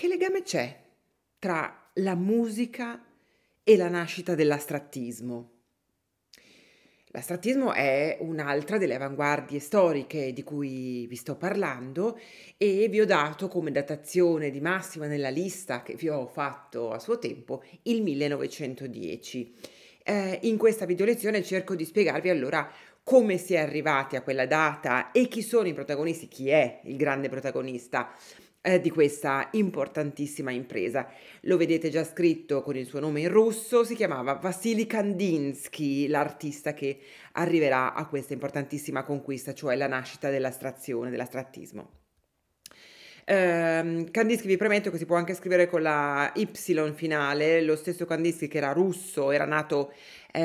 Che legame c'è tra la musica e la nascita dell'astrattismo? L'astrattismo è un'altra delle avanguardie storiche di cui vi sto parlando e vi ho dato come datazione di massima nella lista che vi ho fatto a suo tempo il 1910. In questa videolezione cerco di spiegarvi allora come si è arrivati a quella data e chi sono i protagonisti, chi è il grande protagonista di questa importantissima impresa. Lo vedete già scritto con il suo nome in russo, si chiamava Vasilij Kandinskij, l'artista che arriverà a questa importantissima conquista, cioè la nascita dell'astrazione, dell'astrattismo. Kandinsky, vi premetto che si può anche scrivere con la Y finale. Lo stesso Kandinsky, che era russo, era nato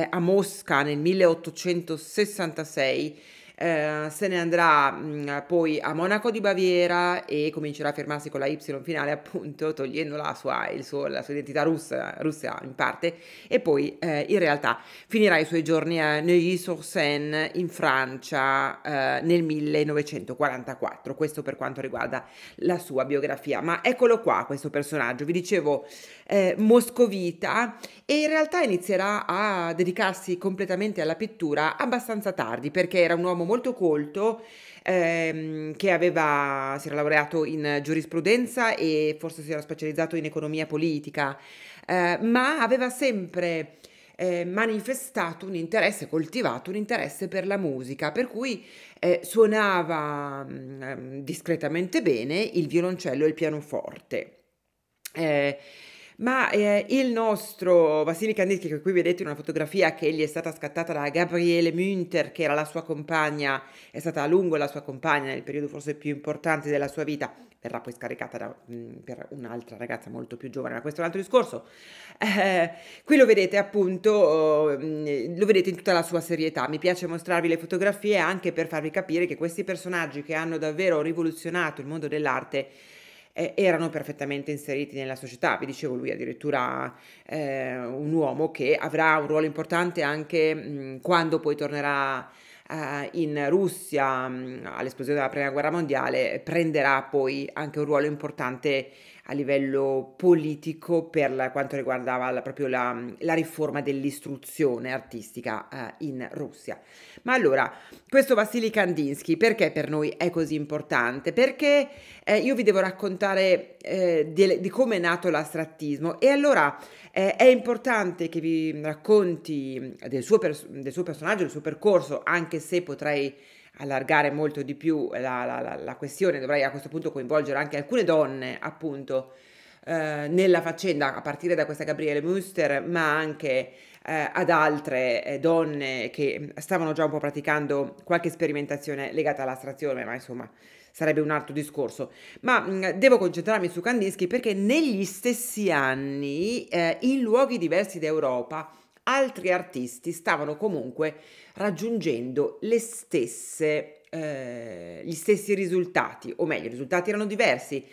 a Mosca nel 1866. Se ne andrà poi a Monaco di Baviera e comincerà a firmarsi con la Y finale, appunto, togliendo la sua identità russa in parte, e poi in realtà finirà i suoi giorni a Neuilly-sur-Seine in Francia nel 1944. Questo per quanto riguarda la sua biografia. Ma eccolo qua, questo personaggio, vi dicevo, moscovita, e in realtà inizierà a dedicarsi completamente alla pittura abbastanza tardi, perché era un uomo molto colto che si era laureato in giurisprudenza e forse si era specializzato in economia politica, ma aveva sempre manifestato un interesse, coltivato un interesse per la musica, per cui suonava discretamente bene il violoncello e il pianoforte. Ma il nostro Vasilij Kandinskij, che qui vedete in una fotografia che gli è stata scattata da Gabriele Münter, che era la sua compagna, è stata a lungo la sua compagna nel periodo forse più importante della sua vita, verrà poi scaricata per un'altra ragazza molto più giovane, ma questo è un altro discorso. Qui lo vedete, appunto, lo vedete in tutta la sua serietà. Mi piace mostrarvi le fotografie anche per farvi capire che questi personaggi, che hanno davvero rivoluzionato il mondo dell'arte, erano perfettamente inseriti nella società. Vi dicevo, lui addirittura un uomo che avrà un ruolo importante anche quando poi tornerà in Russia all'esplosione della Prima Guerra Mondiale. Prenderà poi anche un ruolo importante a livello politico per quanto riguardava proprio la riforma dell'istruzione artistica in Russia. Ma allora, questo Vasilij Kandinskij perché per noi è così importante? Perché io vi devo raccontare di come è nato l'astrattismo, e allora è importante che vi racconti del suo personaggio, del suo percorso, anche se potrei allargare molto di più la questione. Dovrei a questo punto coinvolgere anche alcune donne, appunto, nella faccenda, a partire da questa Gabriele Münter, ma anche ad altre donne che stavano già un po' praticando qualche sperimentazione legata all'astrazione, ma insomma sarebbe un altro discorso. Ma devo concentrarmi su Kandinsky perché negli stessi anni, in luoghi diversi d'Europa, altri artisti stavano comunque raggiungendo gli stessi risultati, o meglio, i risultati erano diversi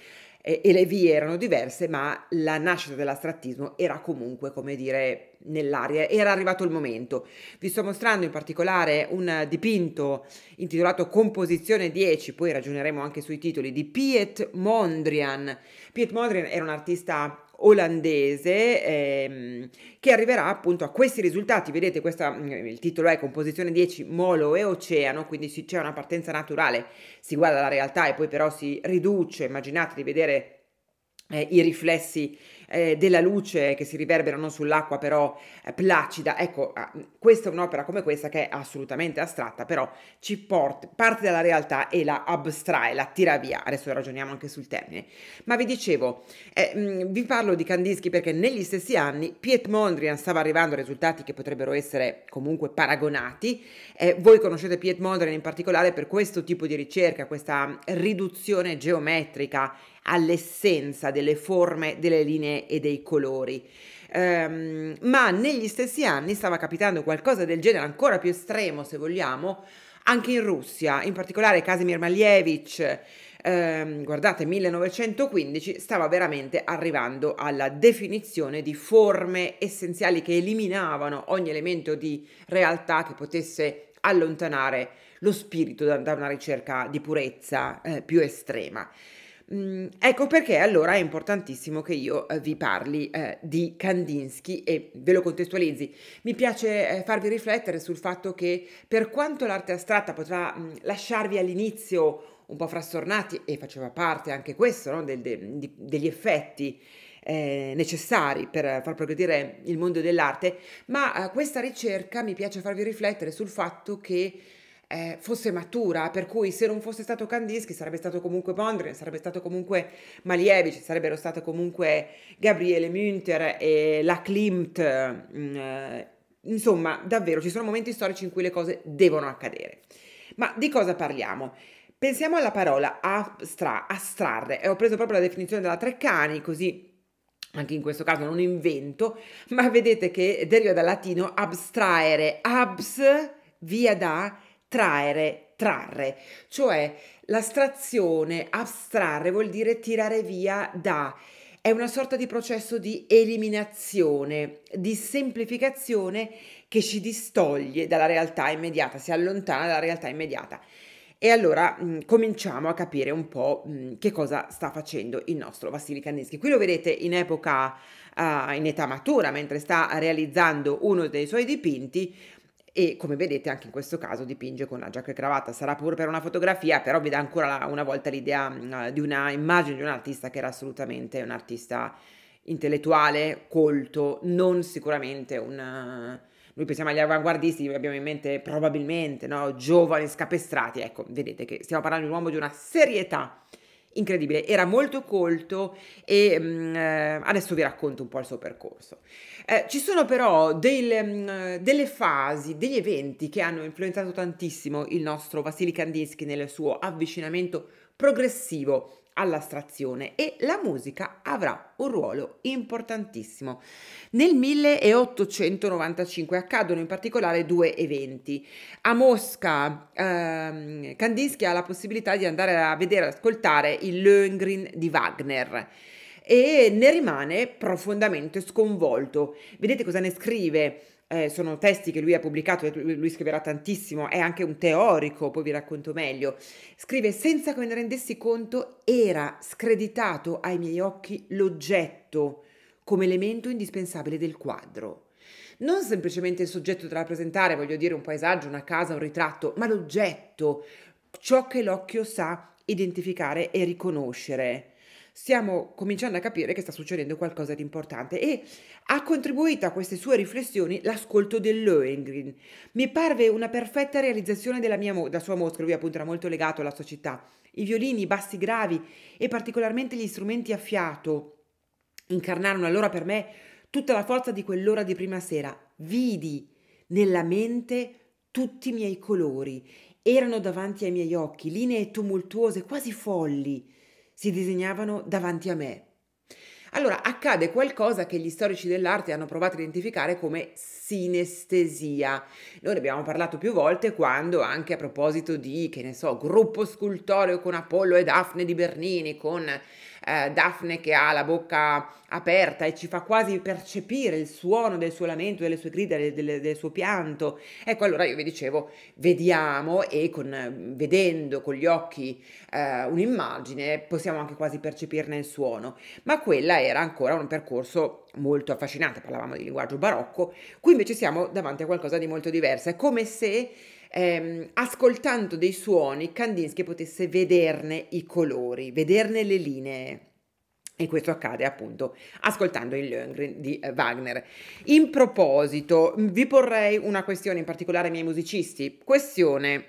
e le vie erano diverse, ma la nascita dell'astrattismo era comunque, come dire, nell'aria, era arrivato il momento. Vi sto mostrando in particolare un dipinto intitolato Composizione 10, poi ragioneremo anche sui titoli, di Piet Mondrian. Piet Mondrian era un artista olandese che arriverà appunto a questi risultati. Vedete, il titolo è Composizione 10, Molo e Oceano, quindi c'è una partenza naturale, si guarda la realtà e poi però si riduce. Immaginate di vedere i riflessi della luce che si riverberano sull'acqua, però placida. Ecco, questa è un'opera come questa che è assolutamente astratta, però ci parte dalla realtà e la abstrae, la tira via. Adesso ragioniamo anche sul termine. Ma vi dicevo, vi parlo di Kandinsky perché negli stessi anni Piet Mondrian stava arrivando a risultati che potrebbero essere comunque paragonati. Voi conoscete Piet Mondrian in particolare per questo tipo di ricerca, questa riduzione geometrica all'essenza delle forme, delle linee e dei colori, ma negli stessi anni stava capitando qualcosa del genere, ancora più estremo se vogliamo, anche in Russia. In particolare Kasimir Malevič, guardate, 1915, stava veramente arrivando alla definizione di forme essenziali che eliminavano ogni elemento di realtà che potesse allontanare lo spirito da una ricerca di purezza più estrema. Ecco perché allora è importantissimo che io vi parli di Kandinskij e ve lo contestualizzi. Mi piace farvi riflettere sul fatto che, per quanto l'arte astratta potrà lasciarvi all'inizio un po' frastornati, e faceva parte anche questo, no, degli effetti necessari per far progredire il mondo dell'arte, ma questa ricerca mi piace farvi riflettere sul fatto che fosse matura, per cui se non fosse stato Kandinskij sarebbe stato comunque Mondrian, sarebbe stato comunque Malevič, sarebbero state comunque Gabriele Münter e la Klimt, insomma davvero ci sono momenti storici in cui le cose devono accadere. Ma di cosa parliamo? Pensiamo alla parola astrarre, e ho preso proprio la definizione della Treccani, così anche in questo caso non invento, ma vedete che deriva dal latino abstraere, abs via da traere, trarre, cioè l'astrazione, astrarre vuol dire tirare via da, è una sorta di processo di eliminazione, di semplificazione che ci distoglie dalla realtà immediata, si allontana dalla realtà immediata. E allora cominciamo a capire un po' che cosa sta facendo il nostro Vasilij Kandinskij. Qui lo vedete in epoca, in età matura, mentre sta realizzando uno dei suoi dipinti, e come vedete anche in questo caso dipinge con la giacca e cravatta. Sarà pure per una fotografia, però vi dà ancora una volta l'idea di una immagine di un artista che era assolutamente un artista intellettuale, colto, non sicuramente un... Noi pensiamo agli avanguardisti, abbiamo in mente probabilmente, no, giovani scapestrati. Ecco, vedete che stiamo parlando di un uomo di una serietà incredibile, era molto colto, e adesso vi racconto un po' il suo percorso. Ci sono però delle fasi, degli eventi che hanno influenzato tantissimo il nostro Vasilij Kandinskij nel suo avvicinamento progressivo all'astrazione, e la musica avrà un ruolo importantissimo. Nel 1895 accadono in particolare due eventi. A Mosca Kandinskij ha la possibilità di andare a vedere e ascoltare il Lohengrin di Wagner, e ne rimane profondamente sconvolto. Vedete cosa ne scrive? Sono testi che lui ha pubblicato, lui scriverà tantissimo, è anche un teorico, poi vi racconto meglio. Scrive: senza che me ne rendessi conto era screditato ai miei occhi l'oggetto come elemento indispensabile del quadro. Non semplicemente il soggetto da rappresentare, voglio dire un paesaggio, una casa, un ritratto, ma l'oggetto, ciò che l'occhio sa identificare e riconoscere. Stiamo cominciando a capire che sta succedendo qualcosa di importante, e ha contribuito a queste sue riflessioni l'ascolto del Lohengrin. Mi parve una perfetta realizzazione della sua Mosca, lui appunto era molto legato alla sua città. I violini, i bassi gravi e particolarmente gli strumenti a fiato incarnarono allora per me tutta la forza di quell'ora di prima sera. Vidi nella mente tutti i miei colori, erano davanti ai miei occhi, linee tumultuose, quasi folli, si disegnavano davanti a me. Allora accade qualcosa che gli storici dell'arte hanno provato a identificare come sinestesia. Noi ne abbiamo parlato più volte, quando anche a proposito di, che ne so, gruppo scultoreo con Apollo e Daphne di Bernini, con Daphne che ha la bocca aperta e ci fa quasi percepire il suono del suo lamento, delle sue grida, del suo pianto. Ecco, allora io vi dicevo, vediamo, e vedendo con gli occhi un'immagine possiamo anche quasi percepirne il suono, ma quella era ancora un percorso molto affascinante, parlavamo di linguaggio barocco. Qui invece siamo davanti a qualcosa di molto diverso, è come se ascoltando dei suoni Kandinskij potesse vederne i colori, vederne le linee, e questo accade appunto ascoltando il Lohengrin di Wagner. In proposito vi porrei una questione, in particolare ai miei musicisti, questione: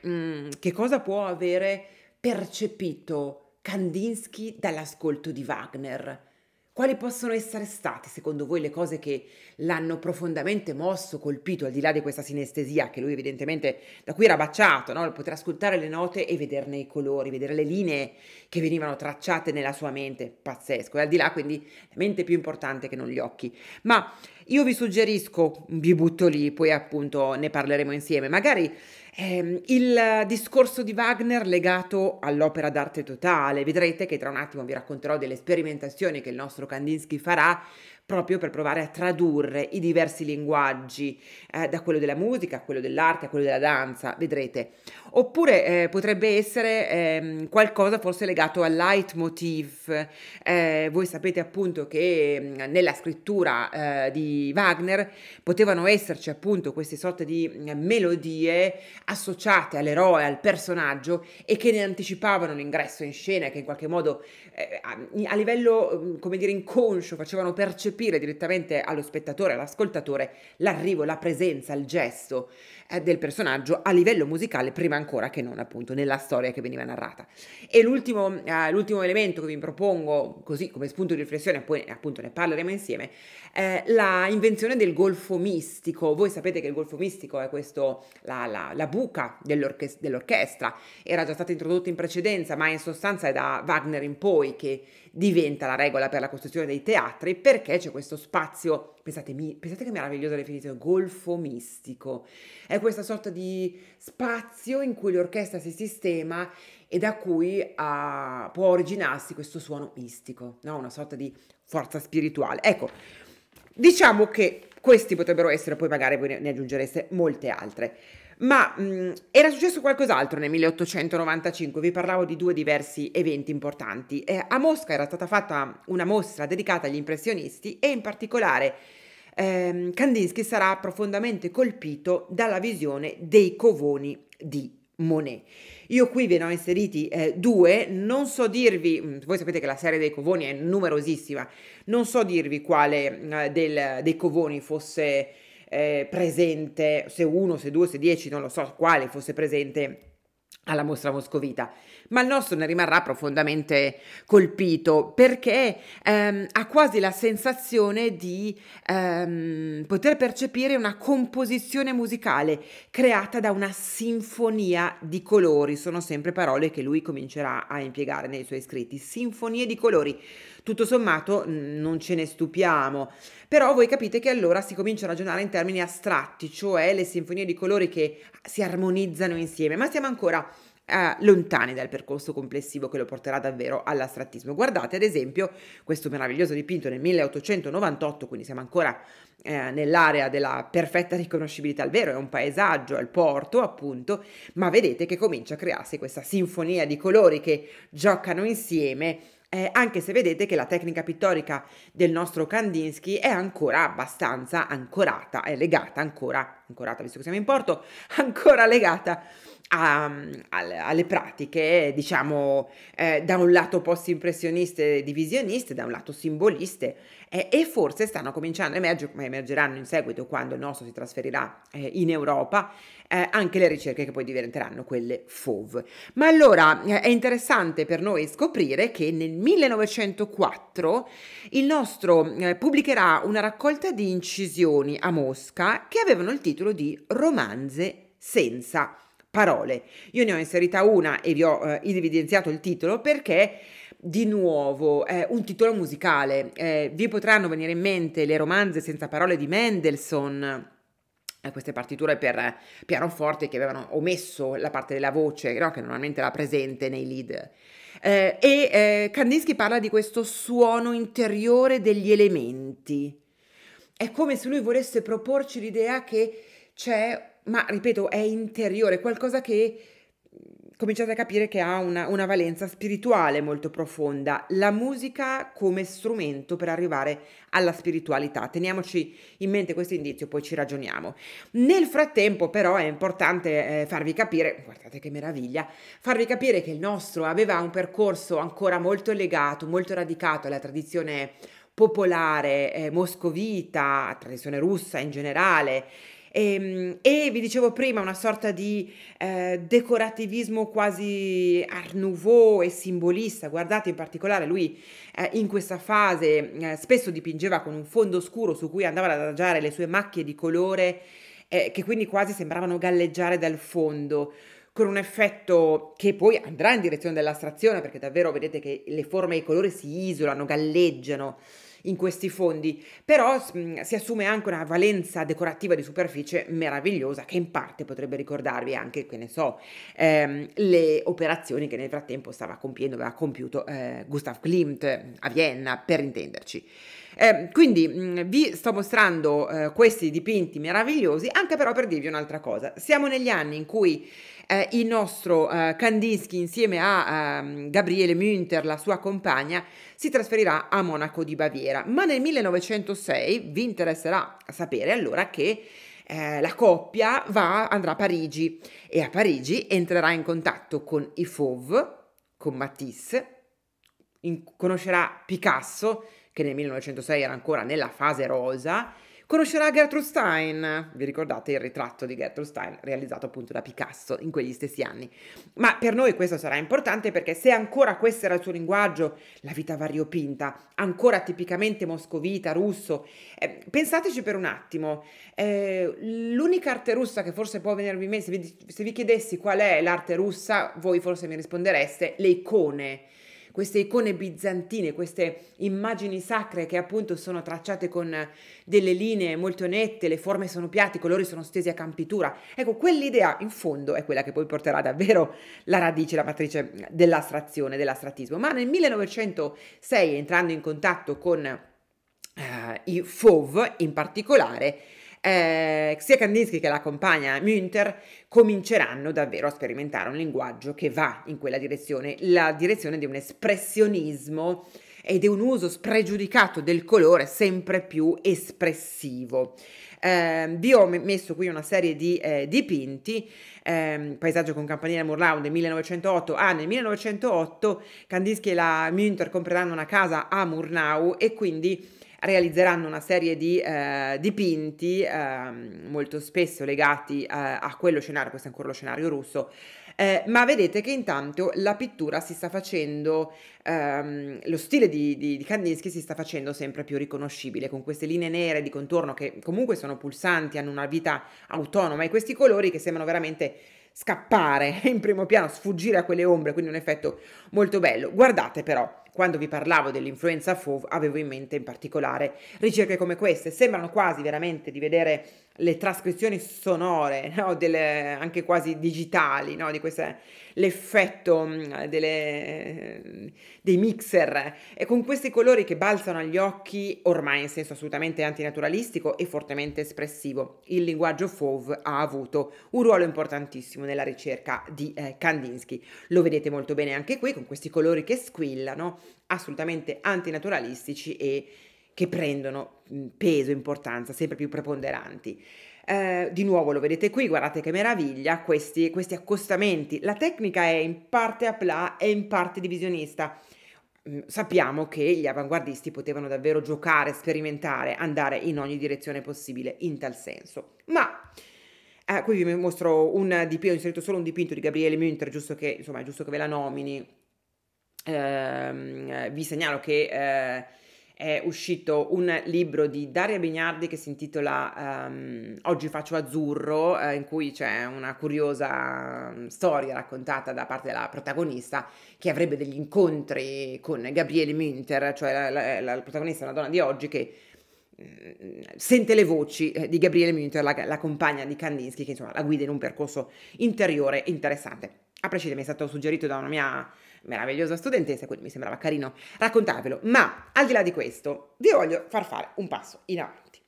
che cosa può avere percepito Kandinskij dall'ascolto di Wagner? Quali possono essere state, secondo voi, le cose che l'hanno profondamente mosso, colpito, al di là di questa sinestesia che lui evidentemente, da cui era baciato, no? Poter ascoltare le note e vederne i colori, vedere le linee che venivano tracciate nella sua mente, pazzesco, e al di là quindi la mente è più importante che non gli occhi. Ma io vi suggerisco, vi butto lì, poi appunto ne parleremo insieme, magari il discorso di Wagner legato all'opera d'arte totale. Vedrete che tra un attimo vi racconterò delle sperimentazioni che il nostro Kandinskij farà proprio per provare a tradurre i diversi linguaggi, da quello della musica a quello dell'arte a quello della danza, vedrete. Oppure potrebbe essere qualcosa forse legato al leitmotiv. Voi sapete appunto che nella scrittura di Wagner potevano esserci appunto queste sorte di melodie associate all'eroe, al personaggio, e che ne anticipavano l'ingresso in scena, che in qualche modo a livello, come dire, inconscio facevano percepire direttamente allo spettatore, all'ascoltatore, l'arrivo, la presenza, il gesto del personaggio a livello musicale, prima ancora che non appunto nella storia che veniva narrata. E l'ultimo elemento che vi propongo così come spunto di riflessione, poi appunto ne parleremo insieme, la invenzione del golfo mistico. Voi sapete che il golfo mistico è questo, la buca dell'orchestra, era già stata introdotta in precedenza, ma in sostanza è da Wagner in poi che diventa la regola per la costruzione dei teatri, perché c'è questo spazio, pensate che meravigliosa definizione, golfo mistico, è questa sorta di spazio in cui l'orchestra si sistema e da cui può originarsi questo suono mistico, no? Una sorta di forza spirituale. Ecco, diciamo che questi potrebbero essere, poi magari voi ne aggiungereste molte altre. Ma era successo qualcos'altro nel 1895, vi parlavo di due diversi eventi importanti. A Mosca era stata fatta una mostra dedicata agli impressionisti e in particolare Kandinsky sarà profondamente colpito dalla visione dei Covoni di Monet. Io qui ve ne ho inseriti due, non so dirvi, voi sapete che la serie dei Covoni è numerosissima, non so dirvi quale dei Covoni fosse presente, se uno, se due, se 10, non lo so quale fosse presente alla mostra moscovita, ma il nostro ne rimarrà profondamente colpito perché ha quasi la sensazione di poter percepire una composizione musicale creata da una sinfonia di colori. Sono sempre parole che lui comincerà a impiegare nei suoi scritti, sinfonie di colori. Tutto sommato non ce ne stupiamo, però voi capite che allora si comincia a ragionare in termini astratti, cioè le sinfonie di colori che si armonizzano insieme, ma siamo ancora lontani dal percorso complessivo che lo porterà davvero all'astrattismo. Guardate ad esempio questo meraviglioso dipinto nel 1898, quindi siamo ancora nell'area della perfetta riconoscibilità al vero, è un paesaggio al porto appunto, ma vedete che comincia a crearsi questa sinfonia di colori che giocano insieme. Anche se vedete che la tecnica pittorica del nostro Kandinsky è ancora abbastanza ancorata, è legata ancora, ancorata visto che siamo in porto, ancora legata alle pratiche, diciamo, da un lato post-impressioniste e divisioniste, da un lato simboliste, e forse stanno cominciando a emergere, ma emergeranno in seguito quando il nostro si trasferirà in Europa, anche le ricerche che poi diventeranno quelle fauves. Ma allora è interessante per noi scoprire che nel 1904 il nostro pubblicherà una raccolta di incisioni a Mosca che avevano il titolo di Romanze senza parole. Io ne ho inserita una e vi ho evidenziato il titolo perché di nuovo è un titolo musicale. Vi potranno venire in mente le romanze senza parole di Mendelssohn, queste partiture per pianoforte che avevano omesso la parte della voce, no? Che normalmente era presente nei lead. Kandinsky parla di questo suono interiore degli elementi. È come se lui volesse proporci l'idea che c'è, ma ripeto, è interiore, qualcosa che cominciate a capire che ha una valenza spirituale molto profonda, la musica come strumento per arrivare alla spiritualità. Teniamoci in mente questo indizio, poi ci ragioniamo. Nel frattempo però è importante farvi capire, guardate che meraviglia, farvi capire che il nostro aveva un percorso ancora molto legato, molto radicato alla tradizione popolare moscovita, tradizione russa in generale, e vi dicevo prima una sorta di decorativismo quasi art nouveau e simbolista. Guardate in particolare lui in questa fase spesso dipingeva con un fondo scuro su cui andava ad adagiare le sue macchie di colore che quindi quasi sembravano galleggiare dal fondo, con un effetto che poi andrà in direzione dell'astrazione, perché davvero vedete che le forme e i colori si isolano, galleggiano in questi fondi, però si assume anche una valenza decorativa di superficie meravigliosa, che in parte potrebbe ricordarvi anche, che ne so, le operazioni che nel frattempo aveva compiuto Gustav Klimt a Vienna, per intenderci. Quindi vi sto mostrando questi dipinti meravigliosi, anche però per dirvi un'altra cosa. Siamo negli anni in cui il nostro Kandinsky, insieme a Gabriele Münter, la sua compagna, si trasferirà a Monaco di Baviera, ma nel 1906 vi interesserà sapere allora che la coppia andrà a Parigi, e a Parigi entrerà in contatto con i fauves, con Matisse, conoscerà Picasso, che nel 1906 era ancora nella fase rosa, conoscerà Gertrude Stein, vi ricordate il ritratto di Gertrude Stein realizzato appunto da Picasso in quegli stessi anni. Ma per noi questo sarà importante, perché se ancora questo era il suo linguaggio, la vita variopinta, ancora tipicamente moscovita, russo, pensateci per un attimo, l'unica arte russa che forse può venirvi in mente, se vi chiedessi qual è l'arte russa, voi forse mi rispondereste le icone. Queste icone bizantine, queste immagini sacre che appunto sono tracciate con delle linee molto nette, le forme sono piatte, i colori sono stesi a campitura. Ecco, quell'idea in fondo è quella che poi porterà davvero la radice, la matrice dell'astrazione, dell'astrattismo. Ma nel 1906, entrando in contatto con i fauves in particolare, sia Kandinsky che la compagna Münter cominceranno davvero a sperimentare un linguaggio che va in quella direzione, la direzione di un espressionismo e di un uso spregiudicato del colore sempre più espressivo. Vi ho messo qui una serie di dipinti, Paesaggio con campanile Murnau del 1908. Nel 1908 Kandinsky e la Münter compreranno una casa a Murnau e quindi realizzeranno una serie di dipinti molto spesso legati a quello scenario, questo è ancora lo scenario russo, ma vedete che intanto la pittura si sta facendo, lo stile di Kandinsky si sta facendo sempre più riconoscibile, con queste linee nere di contorno che comunque sono pulsanti, hanno una vita autonoma, e questi colori che sembrano veramente scappare in primo piano, sfuggire a quelle ombre, quindi un effetto molto bello. Guardate però, quando vi parlavo dell'influenza fauve avevo in mente in particolare ricerche come queste, sembrano quasi veramente di vedere le trascrizioni sonore, no? Anche quasi digitali, no? Di questo, l'effetto dei mixer, e con questi colori che balzano agli occhi ormai in senso assolutamente antinaturalistico e fortemente espressivo. Il linguaggio fauve ha avuto un ruolo importantissimo nella ricerca di Kandinsky, lo vedete molto bene anche qui con questi colori che squillano, assolutamente antinaturalistici e che prendono peso, importanza sempre più preponderanti. Di nuovo lo vedete qui, guardate che meraviglia questi accostamenti. La tecnica è in parte aplà e in parte divisionista. Sappiamo che gli avanguardisti potevano davvero giocare, sperimentare, andare in ogni direzione possibile in tal senso. Ma qui vi mostro un dipinto, ho inserito solo un dipinto di Gabriele Münter, giusto che, insomma, è giusto che ve la nomini. Vi segnalo che è uscito un libro di Daria Bignardi che si intitola Oggi faccio azzurro, in cui c'è una curiosa storia raccontata da parte della protagonista, che avrebbe degli incontri con Gabriele Münter, cioè la protagonista è una donna di oggi che sente le voci di Gabriele Münter, la compagna di Kandinsky, che insomma la guida in un percorso interiore interessante. A prescindere, mi è stato suggerito da una mia meravigliosa studentessa, quindi mi sembrava carino raccontarvelo. Ma al di là di questo, vi voglio far fare un passo in avanti.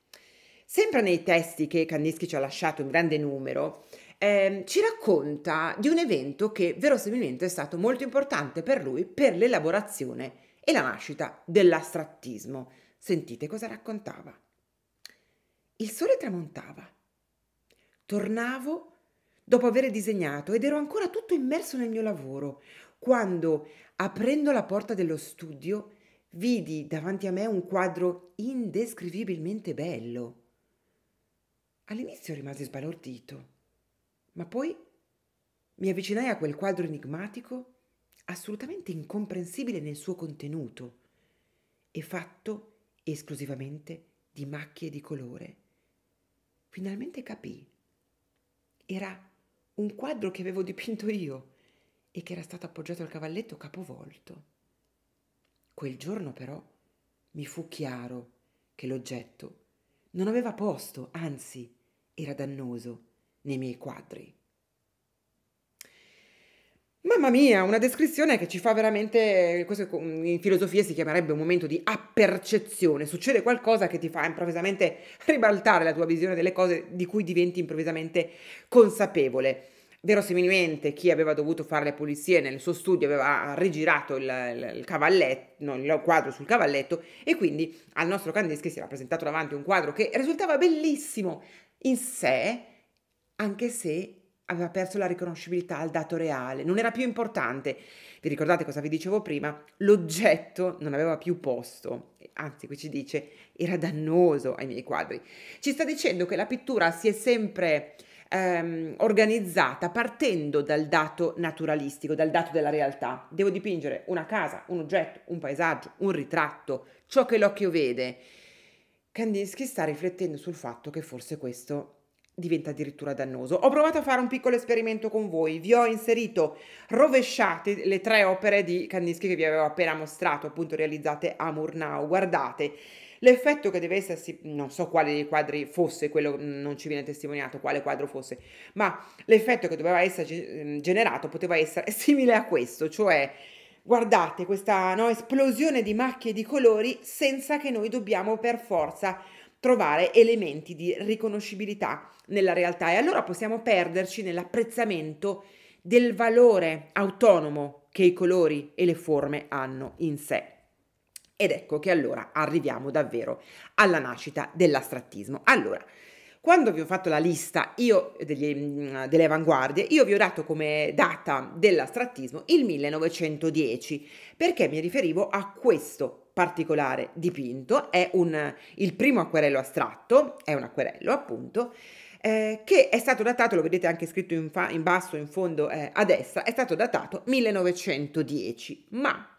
Sempre nei testi che Kandinsky ci ha lasciato in grande numero, ci racconta di un evento che verosimilmente è stato molto importante per lui per l'elaborazione e la nascita dell'astrattismo. Sentite cosa raccontava. Il sole tramontava. Tornavo dopo aver disegnato ed ero ancora tutto immerso nel mio lavoro, quando, aprendo la porta dello studio, vidi davanti a me un quadro indescrivibilmente bello. All'inizio rimasi sbalordito, ma poi mi avvicinai a quel quadro enigmatico, assolutamente incomprensibile nel suo contenuto, e fatto esclusivamente di macchie di colore. Finalmente capii. Era un quadro che avevo dipinto io e che era stato appoggiato al cavalletto capovolto. Quel giorno però mi fu chiaro che l'oggetto non aveva posto, anzi era dannoso nei miei quadri. Mamma mia, una descrizione che ci fa veramente, questo in filosofia si chiamerebbe un momento di appercezione, succede qualcosa che ti fa improvvisamente ribaltare la tua visione delle cose di cui diventi improvvisamente consapevole. Verosimilmente chi aveva dovuto fare le pulizie nel suo studio aveva rigirato il quadro sul cavalletto e quindi al nostro Kandinskij si era presentato davanti un quadro che risultava bellissimo in sé, anche se aveva perso la riconoscibilità al dato reale, non era più importante. Vi ricordate cosa vi dicevo prima? L'oggetto non aveva più posto, anzi qui ci dice era dannoso ai miei quadri. Ci sta dicendo che la pittura si è sempre organizzata partendo dal dato naturalistico, dal dato della realtà. Devo dipingere una casa, un oggetto, un paesaggio, un ritratto, ciò che l'occhio vede. Kandinskij sta riflettendo sul fatto che forse questo diventa addirittura dannoso. Ho provato a fare un piccolo esperimento con voi, vi ho inserito rovesciate le tre opere di Kandinskij che vi avevo appena mostrato, appunto realizzate a Murnau. Guardate l'effetto che deve essersi, non so quale dei quadri fosse, quello non ci viene testimoniato quale quadro fosse, ma l'effetto che doveva essere generato poteva essere simile a questo, cioè guardate questa esplosione di macchie e di colori senza che noi dobbiamo per forza trovare elementi di riconoscibilità nella realtà, e allora possiamo perderci nell'apprezzamento del valore autonomo che i colori e le forme hanno in sé. Ed ecco che allora arriviamo davvero alla nascita dell'astrattismo. Allora, quando vi ho fatto la lista delle avanguardie, io vi ho dato come data dell'astrattismo il 1910, perché mi riferivo a questo particolare dipinto. È il primo acquerello astratto, è un acquerello appunto, che è stato datato, lo vedete anche scritto in basso, in fondo a destra, è stato datato 1910, ma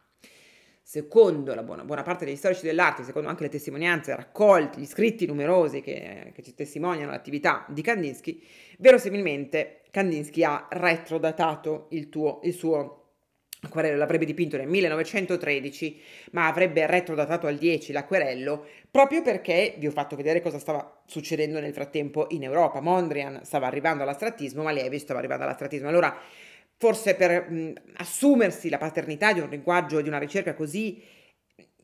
secondo la buona parte degli storici dell'arte, secondo anche le testimonianze raccolte, gli scritti numerosi che ci testimoniano l'attività di Kandinskij, verosimilmente Kandinskij ha retrodatato il suo acquerello, l'avrebbe dipinto nel 1913, ma avrebbe retrodatato al 10 l'acquerello, proprio perché vi ho fatto vedere cosa stava succedendo nel frattempo in Europa. Mondrian stava arrivando all'astrattismo, Malevič stava arrivando all'astrattismo. Allora, forse per assumersi la paternità di un linguaggio e di una ricerca così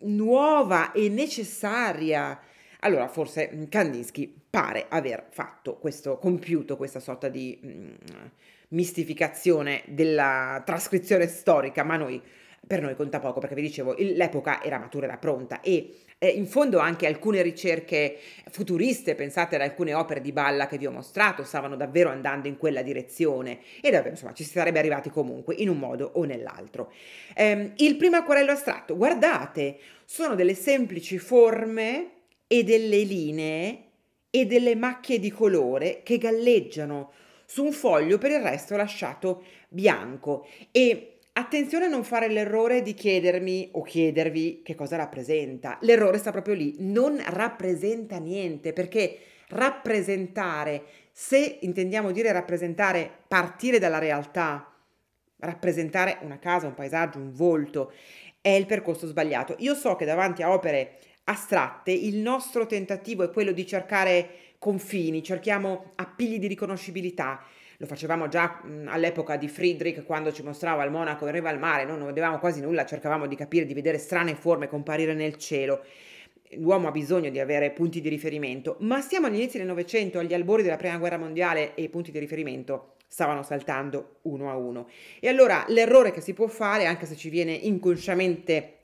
nuova e necessaria, allora forse Kandinskij pare aver fatto compiuto questa sorta di mistificazione della trascrizione storica, ma per noi conta poco, perché vi dicevo l'epoca era matura, era pronta, e in fondo anche alcune ricerche futuriste, pensate ad alcune opere di Balla che vi ho mostrato, stavano davvero andando in quella direzione e davvero, insomma, ci si sarebbe arrivati comunque in un modo o nell'altro. Il primo acquerello astratto, guardate, sono delle semplici forme e delle linee e delle macchie di colore che galleggiano su un foglio per il resto lasciato bianco. E attenzione a non fare l'errore di chiedermi o chiedervi che cosa rappresenta. L'errore sta proprio lì, non rappresenta niente, perché rappresentare, se intendiamo dire rappresentare, partire dalla realtà, rappresentare una casa, un paesaggio, un volto, è il percorso sbagliato. Io so che davanti a opere astratte il nostro tentativo è quello di cercare confini, cerchiamo appigli di riconoscibilità. Lo facevamo già all'epoca di Friedrich, quando ci mostrava il monaco in riva al mare, noi non vedevamo quasi nulla, cercavamo di capire, di vedere strane forme comparire nel cielo. L'uomo ha bisogno di avere punti di riferimento, ma siamo all'inizio del Novecento, agli albori della Prima Guerra Mondiale, e i punti di riferimento stavano saltando uno a uno. E allora l'errore che si può fare, anche se ci viene inconsciamente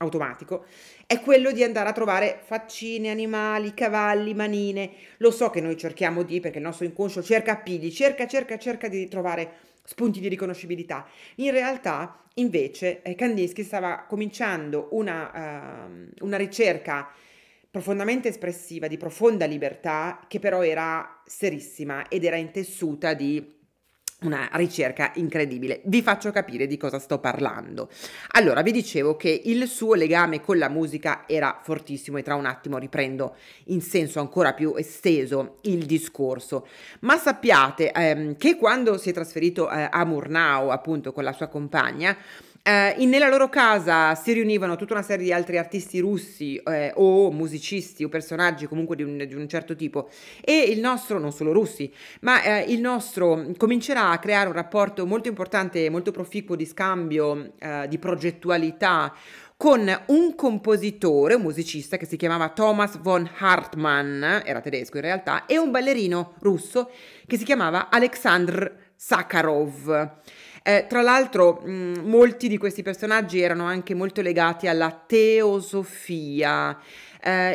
automatico, è quello di andare a trovare faccine, animali, cavalli, manine. Lo so che noi cerchiamo di, perché il nostro inconscio cerca appigli, cerca di trovare spunti di riconoscibilità. In realtà, invece, Kandinskij stava cominciando una ricerca profondamente espressiva, di profonda libertà, che però era serissima ed era intessuta di una ricerca incredibile. Vi faccio capire di cosa sto parlando. Allora, vi dicevo che il suo legame con la musica era fortissimo e tra un attimo riprendo in senso ancora più esteso il discorso. Ma sappiate che quando si è trasferito a Murnau, appunto, con la sua compagna, nella loro casa si riunivano tutta una serie di altri artisti russi o musicisti o personaggi comunque di un certo tipo, e il nostro, non solo russi, ma il nostro comincerà a creare un rapporto molto importante, molto proficuo di scambio, di progettualità, con un compositore, un musicista che si chiamava Thomas von Hartmann, era tedesco in realtà, e un ballerino russo che si chiamava Aleksandr Sacharov. Tra l'altro molti di questi personaggi erano anche molto legati alla teosofia.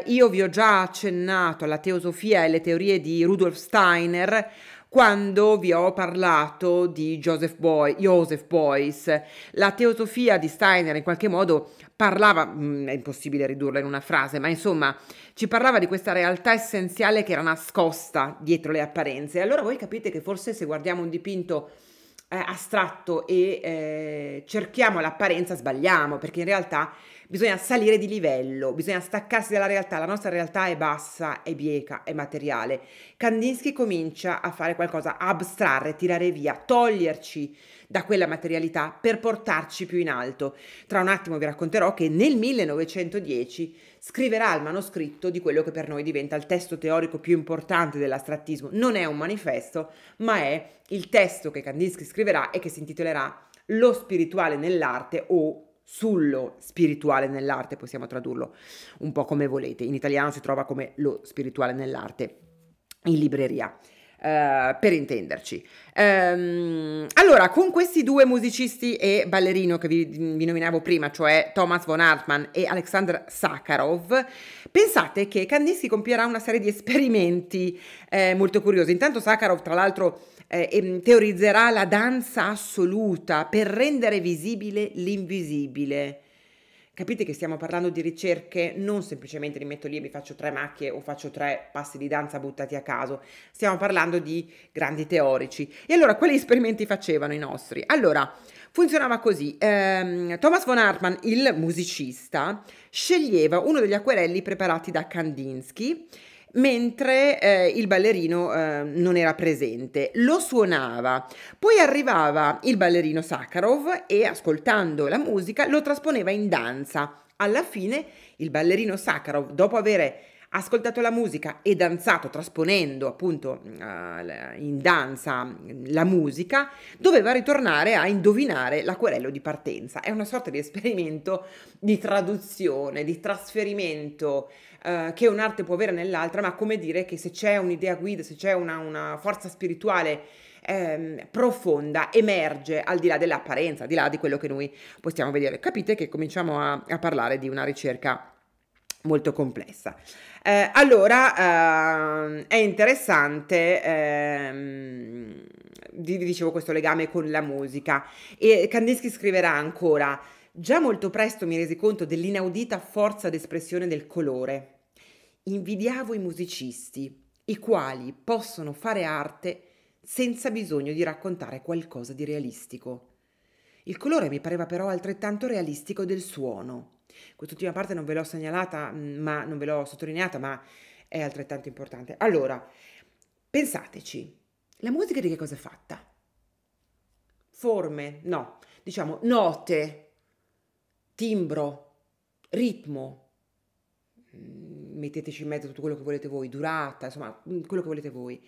Io vi ho già accennato alla teosofia e alle teorie di Rudolf Steiner quando vi ho parlato di Joseph Beuys. La teosofia di Steiner in qualche modo parlava, è impossibile ridurla in una frase, ma insomma ci parlava di questa realtà essenziale che era nascosta dietro le apparenze. Allora voi capite che forse se guardiamo un dipinto astratto e cerchiamo l'apparenza sbagliamo, perché in realtà bisogna salire di livello, bisogna staccarsi dalla realtà. La nostra realtà è bassa, è bieca, è materiale. Kandinsky comincia a fare qualcosa, a abstrarre, tirare via, toglierci da quella materialità per portarci più in alto. Tra un attimo vi racconterò che nel 1910 scriverà il manoscritto di quello che per noi diventa il testo teorico più importante dell'astrattismo. Non è un manifesto, ma è il testo che Kandinsky scriverà e che si intitolerà Lo spirituale nell'arte, o sullo spirituale nell'arte, possiamo tradurlo un po' come volete. In italiano si trova come Lo spirituale nell'arte in libreria. Per intenderci. Allora, con questi due musicisti e ballerino che vi nominavo prima, cioè Thomas von Hartmann e Aleksandr Sacharov, pensate che Kandinsky compierà una serie di esperimenti molto curiosi. Intanto Sacharov, tra l'altro, teorizzerà la danza assoluta per rendere visibile l'invisibile. Capite che stiamo parlando di ricerche, non semplicemente li metto lì e mi faccio tre macchie o faccio tre passi di danza buttati a caso. Stiamo parlando di grandi teorici. E allora quali esperimenti facevano i nostri? Allora, funzionava così. Thomas von Hartmann, il musicista, sceglieva uno degli acquerelli preparati da Kandinsky, mentre il ballerino non era presente, lo suonava, poi arrivava il ballerino Sacharov e, ascoltando la musica, lo trasponeva in danza. Alla fine il ballerino Sacharov, dopo aver ascoltato la musica e danzato, trasponendo appunto in danza la musica, doveva ritornare a indovinare l'acquerello di partenza. È una sorta di esperimento di traduzione, di trasferimento che un'arte può avere nell'altra, ma come dire che se c'è un'idea guida, se c'è una forza spirituale profonda, emerge al di là dell'apparenza, al di là di quello che noi possiamo vedere. Capite che cominciamo a parlare di una ricerca molto complessa. Allora è interessante, vi dicevo, questo legame con la musica, e Kandinsky scriverà ancora: già molto presto mi resi conto dell'inaudita forza d'espressione del colore. Invidiavo i musicisti, i quali possono fare arte senza bisogno di raccontare qualcosa di realistico. Il colore mi pareva però altrettanto realistico del suono. Quest'ultima parte non ve l'ho segnalata, ma non ve l'ho sottolineata, ma è altrettanto importante. Allora, pensateci, la musica di che cosa è fatta? Forme? No, diciamo note, timbro, ritmo, metteteci in mezzo tutto quello che volete voi, durata, insomma, quello che volete voi,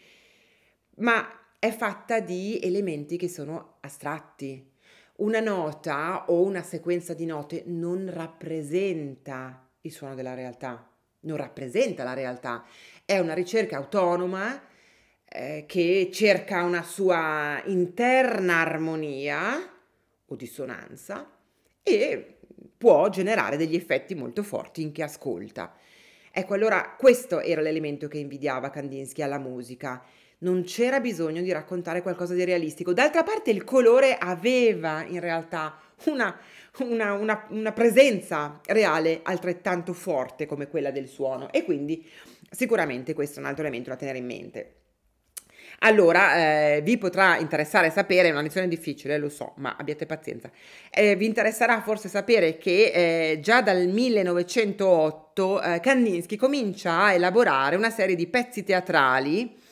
ma è fatta di elementi che sono astratti. Una nota o una sequenza di note non rappresenta il suono della realtà, non rappresenta la realtà. È una ricerca autonoma che cerca una sua interna armonia o dissonanza e può generare degli effetti molto forti in chi ascolta. Ecco, allora questo era l'elemento che invidiava Kandinsky alla musica. Non c'era bisogno di raccontare qualcosa di realistico. D'altra parte il colore aveva in realtà una presenza reale altrettanto forte come quella del suono, e quindi sicuramente questo è un altro elemento da tenere in mente. Allora, vi potrà interessare sapere, è una lezione difficile, lo so, ma abbiate pazienza. Vi interesserà forse sapere che già dal 1908 Kandinskij comincia a elaborare una serie di pezzi teatrali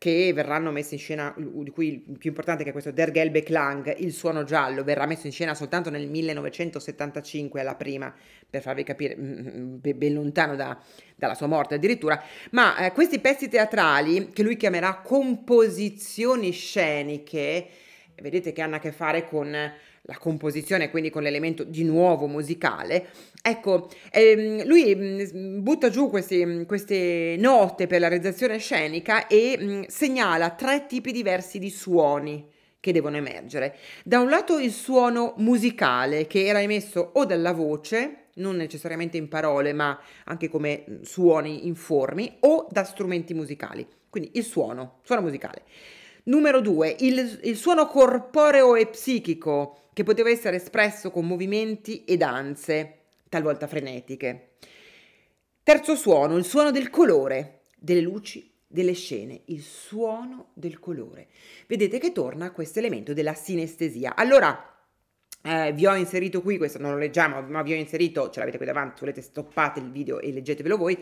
che verranno messi in scena, di cui il più importante che è questo Der Gelbe Klang, il suono giallo, verrà messo in scena soltanto nel 1975 alla prima, per farvi capire, ben lontano dalla sua morte addirittura, ma questi pezzi teatrali, che lui chiamerà composizioni sceniche, vedete che hanno a che fare con la composizione, quindi con l'elemento di nuovo musicale, ecco, lui butta giù queste note per la realizzazione scenica e segnala tre tipi diversi di suoni che devono emergere. Da un lato il suono musicale, che era emesso o dalla voce, non necessariamente in parole, ma anche come suoni informi, o da strumenti musicali, quindi il suono musicale. Numero 2, il suono corporeo e psichico, che poteva essere espresso con movimenti e danze, talvolta frenetiche. Terzo suono, il suono del colore, delle luci, delle scene, il suono del colore. Vedete che torna questo elemento della sinestesia. Allora, vi ho inserito qui, questo non lo leggiamo, ma vi ho inserito, ce l'avete qui davanti, se volete stoppate il video e leggetevelo voi,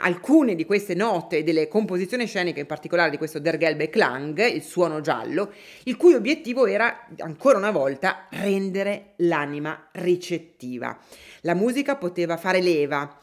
alcune di queste note delle composizioni sceniche, in particolare di questo Der Gelbe Klang, il suono giallo, il cui obiettivo era, ancora una volta, rendere l'anima ricettiva. La musica poteva fare leva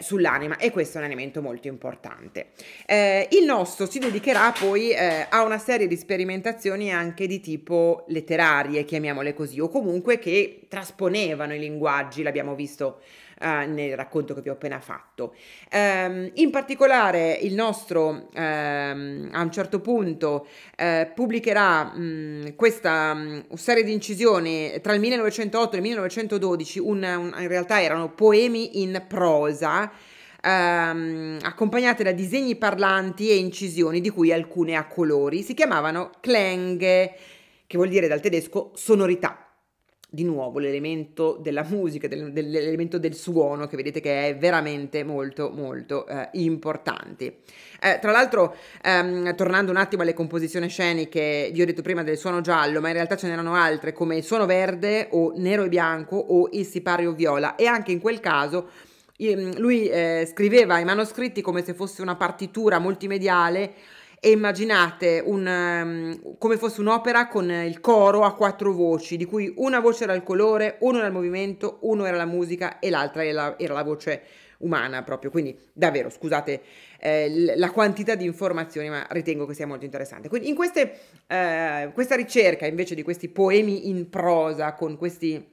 sull'anima, e questo è un elemento molto importante. Il nostro si dedicherà poi a una serie di sperimentazioni anche di tipo letterarie, chiamiamole così, o comunque che trasponevano i linguaggi, l'abbiamo visto nel racconto che vi ho appena fatto. In particolare il nostro a un certo punto pubblicherà questa serie di incisioni tra il 1908 e il 1912, in realtà erano poemi in prosa accompagnate da disegni parlanti e incisioni, di cui alcune a colori. Si chiamavano Klänge, che vuol dire dal tedesco sonorità. Di nuovo l'elemento della musica, dell'elemento del suono, che vedete che è veramente molto molto importante. Tra l'altro, tornando un attimo alle composizioni sceniche, vi ho detto prima del suono giallo, ma in realtà ce n'erano altre, come il suono verde o nero e bianco o il sipario viola, e anche in quel caso lui scriveva i manoscritti come se fosse una partitura multimediale, e immaginate come fosse un'opera con il coro a 4 voci, di cui una voce era il colore, uno era il movimento, uno era la musica e l'altra era la voce umana proprio. Quindi davvero, scusate la quantità di informazioni, ma ritengo che sia molto interessante. Quindi in questa ricerca invece di questi poemi in prosa con questi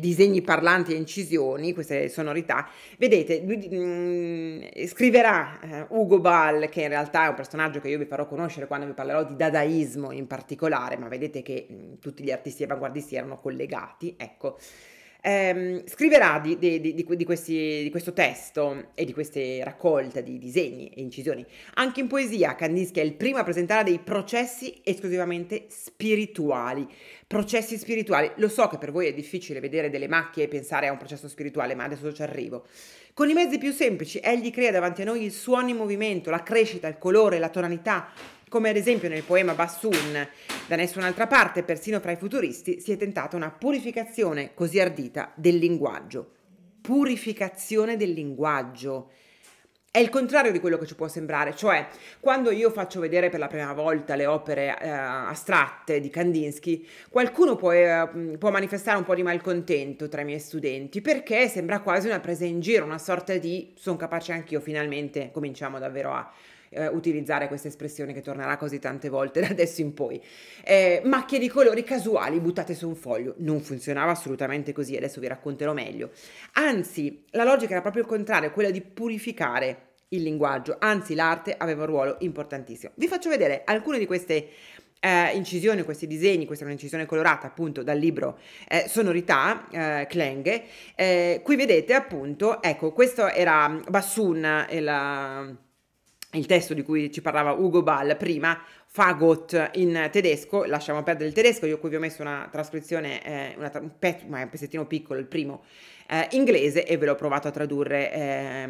disegni parlanti e incisioni, queste sonorità, vedete, scriverà Hugo Ball, che in realtà è un personaggio che io vi farò conoscere quando vi parlerò di dadaismo in particolare, ma vedete che tutti gli artisti avanguardisti erano collegati, ecco. Scriverà di questo testo e di queste raccolte di disegni e incisioni. Anche in poesia Kandinskij è il primo a presentare dei processi esclusivamente spirituali. Processi spirituali, lo so che per voi è difficile vedere delle macchie e pensare a un processo spirituale, ma adesso ci arrivo. Con i mezzi più semplici egli crea davanti a noi il suono in movimento, la crescita, il colore, la tonalità, come ad esempio nel poema Bassoon. Da nessun'altra parte, persino fra i futuristi, si è tentata una purificazione così ardita del linguaggio. Purificazione del linguaggio. È il contrario di quello che ci può sembrare, cioè quando io faccio vedere per la prima volta le opere astratte di Kandinskij, qualcuno può manifestare un po' di malcontento tra i miei studenti, perché sembra quasi una presa in giro, una sorta di sono capace anch'io, finalmente cominciamo davvero a utilizzare questa espressione che tornerà così tante volte da adesso in poi. Macchie di colori casuali buttate su un foglio. Non funzionava assolutamente così, adesso vi racconterò meglio. Anzi, la logica era proprio il contrario, quella di purificare il linguaggio, anzi l'arte aveva un ruolo importantissimo. Vi faccio vedere alcune di queste incisioni, questi disegni. Questa è un'incisione colorata appunto dal libro Sonorità, Klänge. Qui vedete appunto, ecco, questo era Bassoon, il testo di cui ci parlava Hugo Ball prima, Fagot in tedesco, lasciamo perdere il tedesco, io qui vi ho messo una trascrizione, un pezzettino piccolo, il primo inglese, e ve l'ho provato a tradurre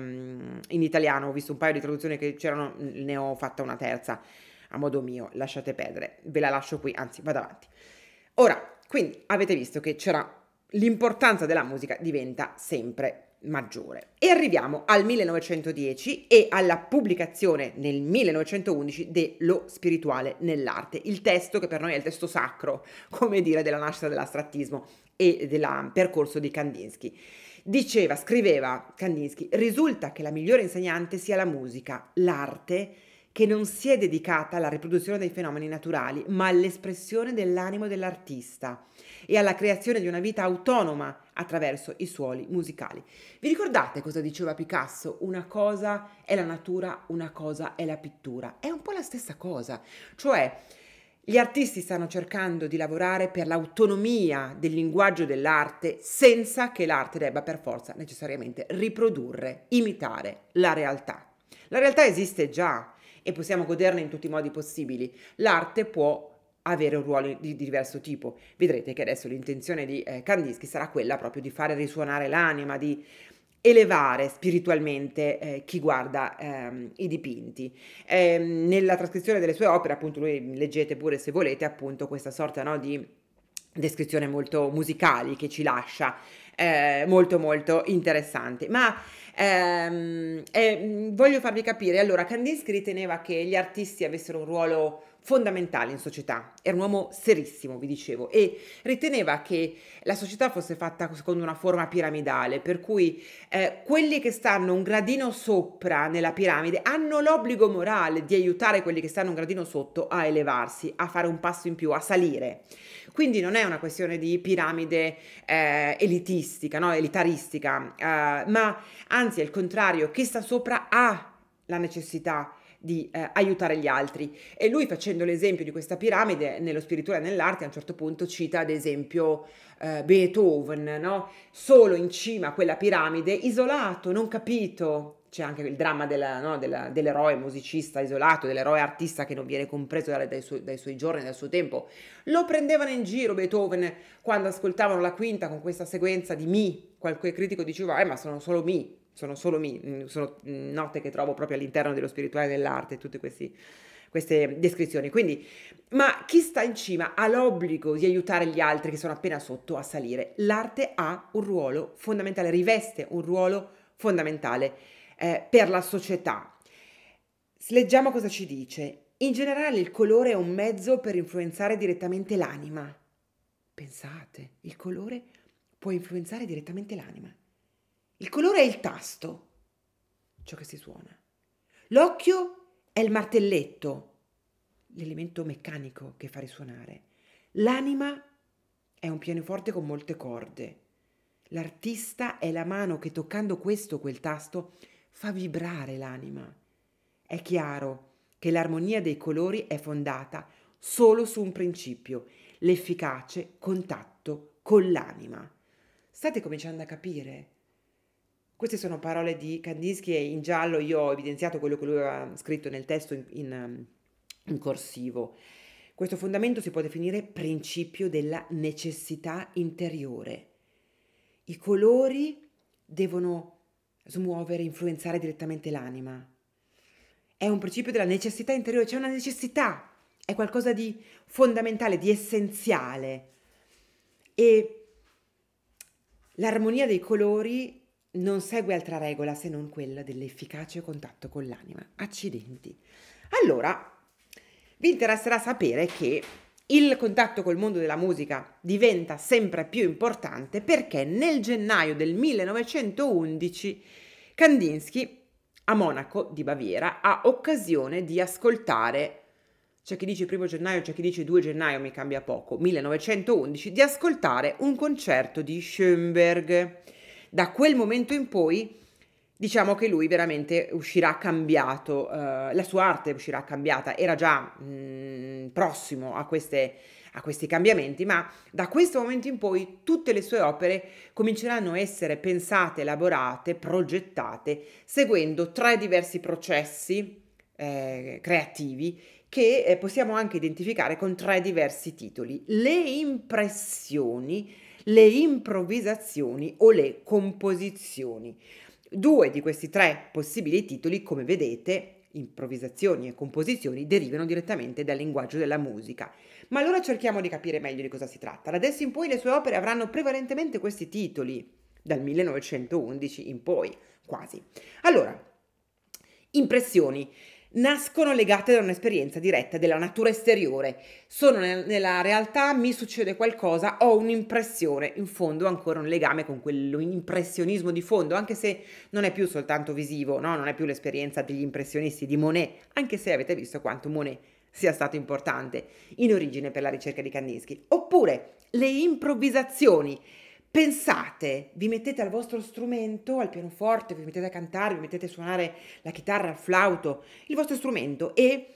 in italiano. Ho visto un paio di traduzioni che c'erano, ne ho fatta una terza a modo mio, lasciate perdere, ve la lascio qui, anzi vado avanti. Ora, quindi avete visto che c'era, l'importanza della musica diventa sempre maggiore, e arriviamo al 1910 e alla pubblicazione nel 1911 de Lo spirituale nell'arte, il testo che per noi è il testo sacro, come dire, della nascita dell'astrattismo e del percorso di Kandinsky. Scriveva Kandinsky: risulta che la migliore insegnante sia la musica, l'arte che non si è dedicata alla riproduzione dei fenomeni naturali, ma all'espressione dell'animo dell'artista e alla creazione di una vita autonoma attraverso i suoli musicali. Vi ricordate cosa diceva Picasso? Una cosa è la natura, una cosa è la pittura. È un po' la stessa cosa, cioè gli artisti stanno cercando di lavorare per l'autonomia del linguaggio dell'arte senza che l'arte debba per forza necessariamente riprodurre, imitare la realtà. La realtà esiste già, e possiamo goderne in tutti i modi possibili. L'arte può avere un ruolo di diverso tipo. Vedrete che adesso l'intenzione di Kandinsky sarà quella proprio di fare risuonare l'anima, di elevare spiritualmente chi guarda i dipinti. Nella trascrizione delle sue opere, appunto, lui, leggete pure se volete, appunto, questa sorta, no, di descrizione molto musicali che ci lascia, molto molto interessante. Ma voglio farvi capire, allora, Kandinsky riteneva che gli artisti avessero un ruolo fondamentale in società, era un uomo serissimo, vi dicevo, e riteneva che la società fosse fatta secondo una forma piramidale, per cui quelli che stanno un gradino sopra nella piramide hanno l'obbligo morale di aiutare quelli che stanno un gradino sotto a elevarsi, a fare un passo in più, a salire. Quindi non è una questione di piramide elitistica, no? Elitaristica, ma anzi è il contrario, chi sta sopra ha la necessità di aiutare gli altri. E lui, facendo l'esempio di questa piramide nello spirituale e nell'arte, a un certo punto cita ad esempio Beethoven, no? Solo in cima a quella piramide, isolato, non capito. C'è anche il dramma dell'eroe musicista isolato, dell'eroe artista che non viene compreso dai suoi giorni, dal suo tempo. Lo prendevano in giro Beethoven quando ascoltavano la quinta con questa sequenza di Mi. Qualche critico diceva: ma sono solo Mi. Sono solo sono note che trovo proprio all'interno dello spirituale dell'arte, tutte queste descrizioni. Quindi, ma chi sta in cima ha l'obbligo di aiutare gli altri che sono appena sotto a salire. L'arte ha un ruolo fondamentale, riveste un ruolo fondamentale per la società. Leggiamo cosa ci dice. In generale il colore è un mezzo per influenzare direttamente l'anima. Pensate, il colore può influenzare direttamente l'anima. Il colore è il tasto, ciò che si suona. L'occhio è il martelletto, l'elemento meccanico che fa risuonare. L'anima è un pianoforte con molte corde. L'artista è la mano che, toccando questo o quel tasto, fa vibrare l'anima. È chiaro che l'armonia dei colori è fondata solo su un principio, l'efficace contatto con l'anima. State cominciando a capire? Queste sono parole di Kandinsky, e in giallo io ho evidenziato quello che lui aveva scritto nel testo in corsivo. Questo fondamento si può definire principio della necessità interiore. I colori devono smuovere, influenzare direttamente l'anima. È un principio della necessità interiore, c'è una necessità, è qualcosa di fondamentale, di essenziale. E l'armonia dei colori non segue altra regola se non quella dell'efficace contatto con l'anima. Accidenti! Allora, vi interesserà sapere che il contatto col mondo della musica diventa sempre più importante, perché nel gennaio del 1911 Kandinsky a Monaco di Baviera ha occasione di ascoltare, c'è chi dice 1 gennaio, c'è chi dice 2 gennaio, mi cambia poco, 1911, di ascoltare un concerto di Schönberg. Da quel momento in poi, diciamo che lui veramente uscirà cambiato, la sua arte uscirà cambiata, era già prossimo a questi cambiamenti, ma da questo momento in poi tutte le sue opere cominceranno a essere pensate, elaborate, progettate, seguendo 3 diversi processi creativi che possiamo anche identificare con tre diversi titoli: le impressioni, le improvvisazioni o le composizioni. Due di questi tre possibili titoli, come vedete, improvvisazioni e composizioni, derivano direttamente dal linguaggio della musica. Ma allora cerchiamo di capire meglio di cosa si tratta. Da adesso in poi le sue opere avranno prevalentemente questi titoli, dal 1911 in poi, quasi. Allora, impressioni nascono legate da un'esperienza diretta della natura esteriore. Sono nella realtà, mi succede qualcosa, ho un'impressione, in fondo ancora un legame con quell'impressionismo di fondo, anche se non è più soltanto visivo, no? Non è più l'esperienza degli impressionisti di Monet, anche se avete visto quanto Monet sia stato importante in origine per la ricerca di Kandinsky. Oppure le improvvisazioni. Pensate, vi mettete al vostro strumento, al pianoforte, vi mettete a cantare, vi mettete a suonare la chitarra, il flauto, il vostro strumento, e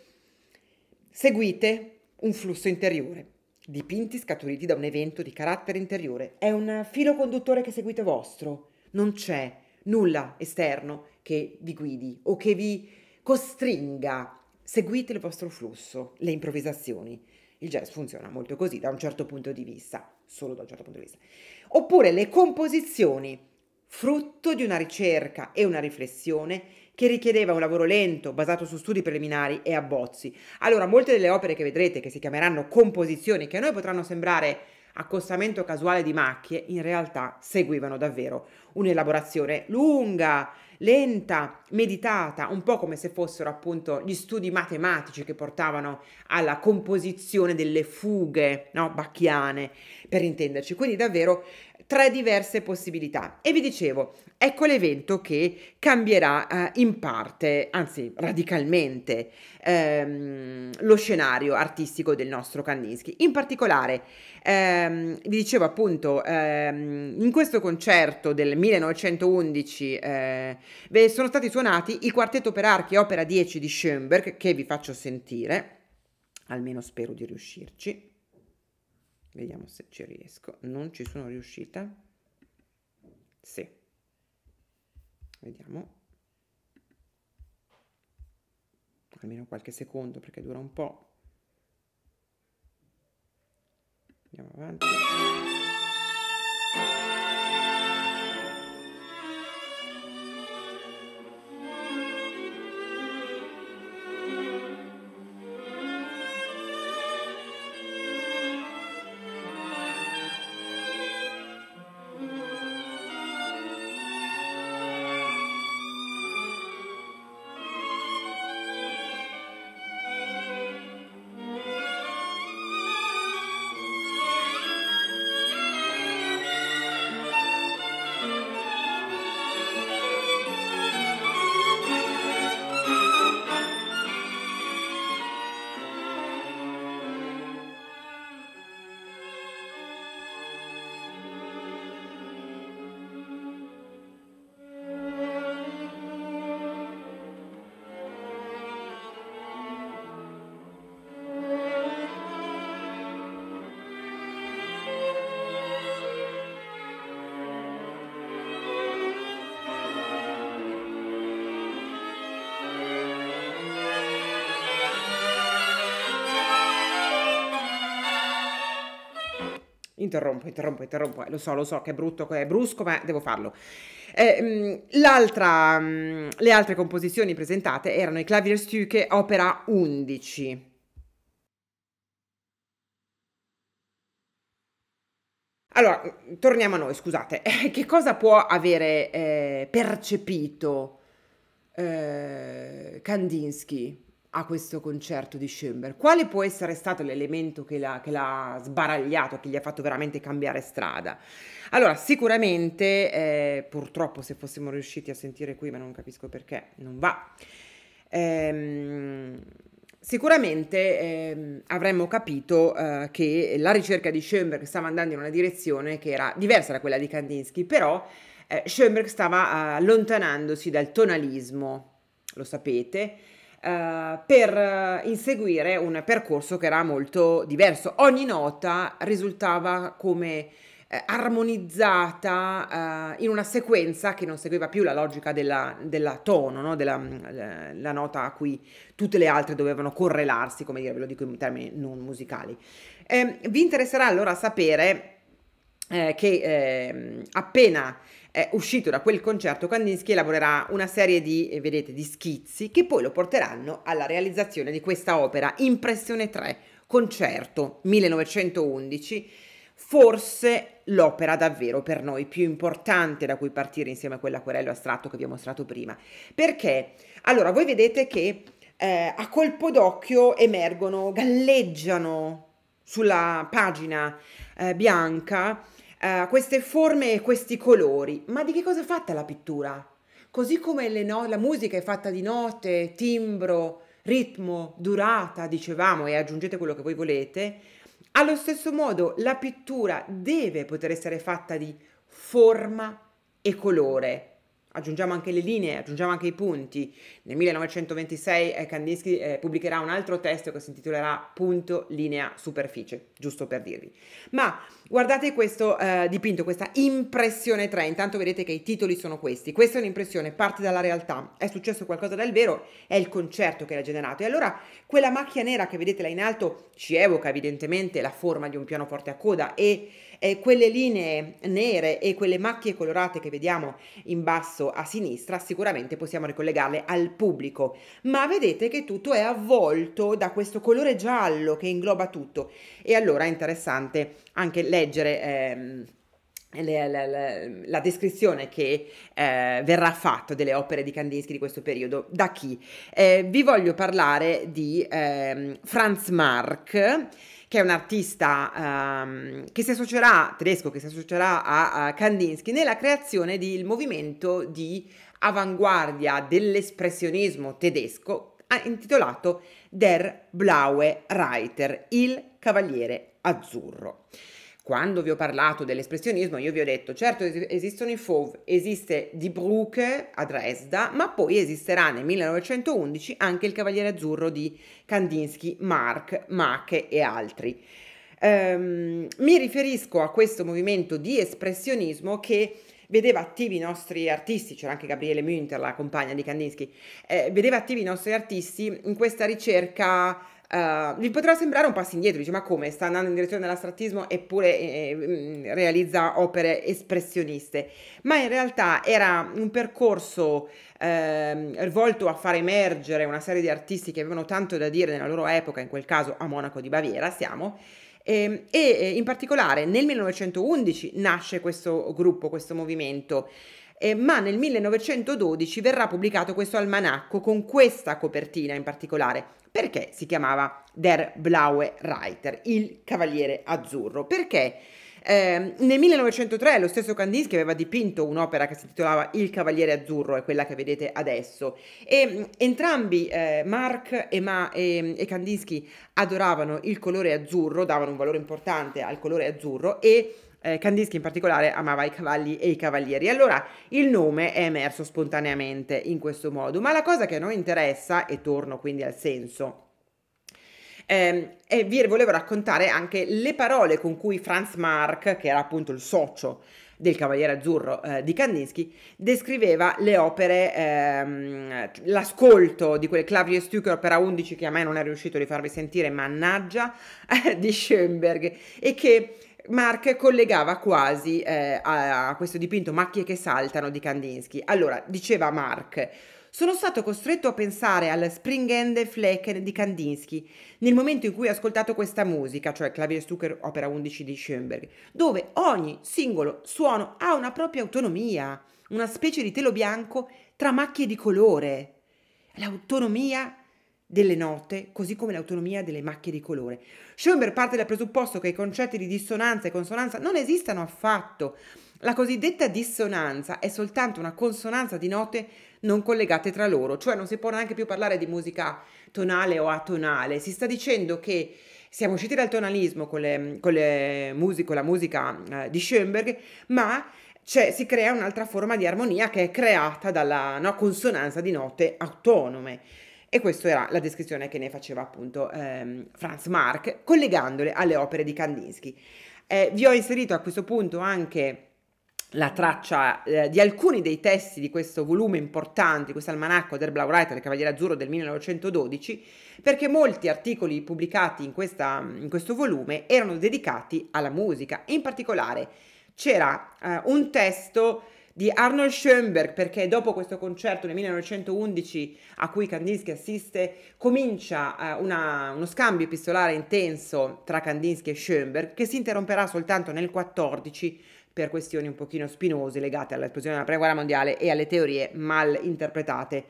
seguite un flusso interiore, dipinti scaturiti da un evento di carattere interiore. È un filo conduttore che seguite vostro, non c'è nulla esterno che vi guidi o che vi costringa, seguite il vostro flusso, le improvvisazioni. Il jazz funziona molto così, da un certo punto di vista, solo da un certo punto di vista. Oppure le composizioni, frutto di una ricerca e una riflessione che richiedeva un lavoro lento, basato su studi preliminari e abbozzi. Allora, molte delle opere che vedrete, che si chiameranno composizioni, che a noi potranno sembrare accostamento casuale di macchie, in realtà seguivano davvero un'elaborazione lunga, lenta, meditata, un po' come se fossero appunto gli studi matematici che portavano alla composizione delle fughe, no? Bacchiane, per intenderci. Quindi davvero tre diverse possibilità. E vi dicevo, ecco l'evento che cambierà in parte, anzi radicalmente, lo scenario artistico del nostro Kandinsky. In particolare, vi dicevo appunto, in questo concerto del 1911 sono stati suonati il quartetto per archi opera 10 di Schönberg, che vi faccio sentire, almeno spero di riuscirci. Vediamo se ci riesco. Non ci sono riuscita. Sì. Vediamo. Almeno qualche secondo, perché dura un po'. Andiamo avanti. Interrompo, lo so che è brutto, che è brusco, ma devo farlo. Le altre composizioni presentate erano i Klavierstücke opera 11. Allora, torniamo a noi, scusate. Che cosa può avere percepito Kandinsky a questo concerto di Schönberg? Quale può essere stato l'elemento che l'ha sbaragliato, che gli ha fatto veramente cambiare strada? Allora, sicuramente, purtroppo se fossimo riusciti a sentire qui, ma non capisco perché, non va, sicuramente avremmo capito che la ricerca di Schönberg stava andando in una direzione che era diversa da quella di Kandinsky, però Schönberg stava allontanandosi dal tonalismo, lo sapete, per inseguire un percorso che era molto diverso. Ogni nota risultava come armonizzata in una sequenza che non seguiva più la logica della tono, no? la nota a cui tutte le altre dovevano correlarsi, come dire, ve lo dico in termini non musicali. Vi interesserà allora sapere che appena uscito da quel concerto Kandinsky elaborerà una serie di schizzi che poi lo porteranno alla realizzazione di questa opera, Impressione 3, Concerto 1911, forse l'opera davvero per noi più importante da cui partire insieme a quell'acquerello astratto che vi ho mostrato prima. Perché? Allora, voi vedete che a colpo d'occhio emergono, galleggiano sulla pagina bianca queste forme e questi colori. Ma di che cosa è fatta la pittura? Così come la musica è fatta di note, timbro, ritmo, durata, dicevamo, e aggiungete quello che voi volete, allo stesso modo la pittura deve poter essere fatta di forma e colore. Aggiungiamo anche le linee, aggiungiamo anche i punti. Nel 1926 Kandinsky pubblicherà un altro testo che si intitolerà Punto, linea, superficie, giusto per dirvi. Ma guardate questo dipinto, questa Impressione 3, intanto vedete che i titoli sono questi. Questa è un'impressione, parte dalla realtà, è successo qualcosa del vero, è il concerto che l'ha generato. E allora quella macchia nera che vedete là in alto ci evoca evidentemente la forma di un pianoforte a coda, e quelle linee nere e quelle macchie colorate che vediamo in basso a sinistra sicuramente possiamo ricollegarle al pubblico, ma vedete che tutto è avvolto da questo colore giallo che ingloba tutto. E allora è interessante anche leggere la descrizione che verrà fatta delle opere di Kandinsky di questo periodo. Da chi? Vi voglio parlare di Franz Marc, che è un artista tedesco che si associerà a Kandinsky nella creazione del movimento di avanguardia dell'espressionismo tedesco intitolato Der Blaue Reiter, il cavaliere azzurro. Quando vi ho parlato dell'espressionismo io vi ho detto, certo esistono i fauves, esiste Die Brücke a Dresda, ma poi esisterà nel 1911 anche il Cavaliere Azzurro di Kandinsky, Marc, Macke e altri. Mi riferisco a questo movimento di espressionismo che vedeva attivi i nostri artisti, c'era anche Gabriele Münter, la compagna di Kandinsky, vedeva attivi i nostri artisti in questa ricerca. Vi potrà sembrare un passo indietro, dice ma come, sta andando in direzione dell'astrattismo eppure realizza opere espressioniste, ma in realtà era un percorso volto a far emergere una serie di artisti che avevano tanto da dire nella loro epoca, in quel caso a Monaco di Baviera siamo, e in particolare nel 1911 nasce questo gruppo, questo movimento. Ma nel 1912 verrà pubblicato questo almanacco con questa copertina in particolare, perché si chiamava Der Blaue Reiter, il Cavaliere Azzurro, perché nel 1903 lo stesso Kandinsky aveva dipinto un'opera che si intitolava Il Cavaliere Azzurro, è quella che vedete adesso, e entrambi Marc e Kandinsky adoravano il colore azzurro, davano un valore importante al colore azzurro, e Kandinsky in particolare amava i cavalli e i cavalieri. Allora il nome è emerso spontaneamente in questo modo, ma la cosa che a noi interessa, e torno quindi al senso, e vi volevo raccontare anche le parole con cui Franz Marc, che era appunto il socio del Cavaliere Azzurro di Kandinsky, descriveva le opere, l'ascolto di quel Klavierstück opera 11 che a me non è riuscito di farvi sentire, mannaggia, di Schönberg, e che Marc collegava quasi a questo dipinto Macchie che saltano di Kandinsky. Allora, diceva Marc: sono stato costretto a pensare al Springende Flecken di Kandinsky nel momento in cui ho ascoltato questa musica, cioè Klavierstück opera 11 di Schönberg, dove ogni singolo suono ha una propria autonomia, una specie di telo bianco tra macchie di colore. L'autonomia delle note, così come l'autonomia delle macchie di colore. Schönberg parte dal presupposto che i concetti di dissonanza e consonanza non esistano affatto. La cosiddetta dissonanza è soltanto una consonanza di note non collegate tra loro, cioè non si può neanche più parlare di musica tonale o atonale. Si sta dicendo che siamo usciti dal tonalismo con la musica di Schönberg, ma si crea un'altra forma di armonia che è creata dalla consonanza di note autonome. E questa era la descrizione che ne faceva appunto Franz Marc, collegandole alle opere di Kandinsky. Vi ho inserito a questo punto anche la traccia di alcuni dei testi di questo volume importante, questo almanacco Der Blaue Reiter, il Cavaliere Azzurro del 1912, perché molti articoli pubblicati in questo volume erano dedicati alla musica. In particolare c'era un testo di Arnold Schönberg, perché dopo questo concerto nel 1911 a cui Kandinsky assiste comincia uno scambio epistolare intenso tra Kandinsky e Schönberg, che si interromperà soltanto nel 1914 per questioni un pochino spinose legate all'esplosione della Prima Guerra Mondiale e alle teorie mal interpretate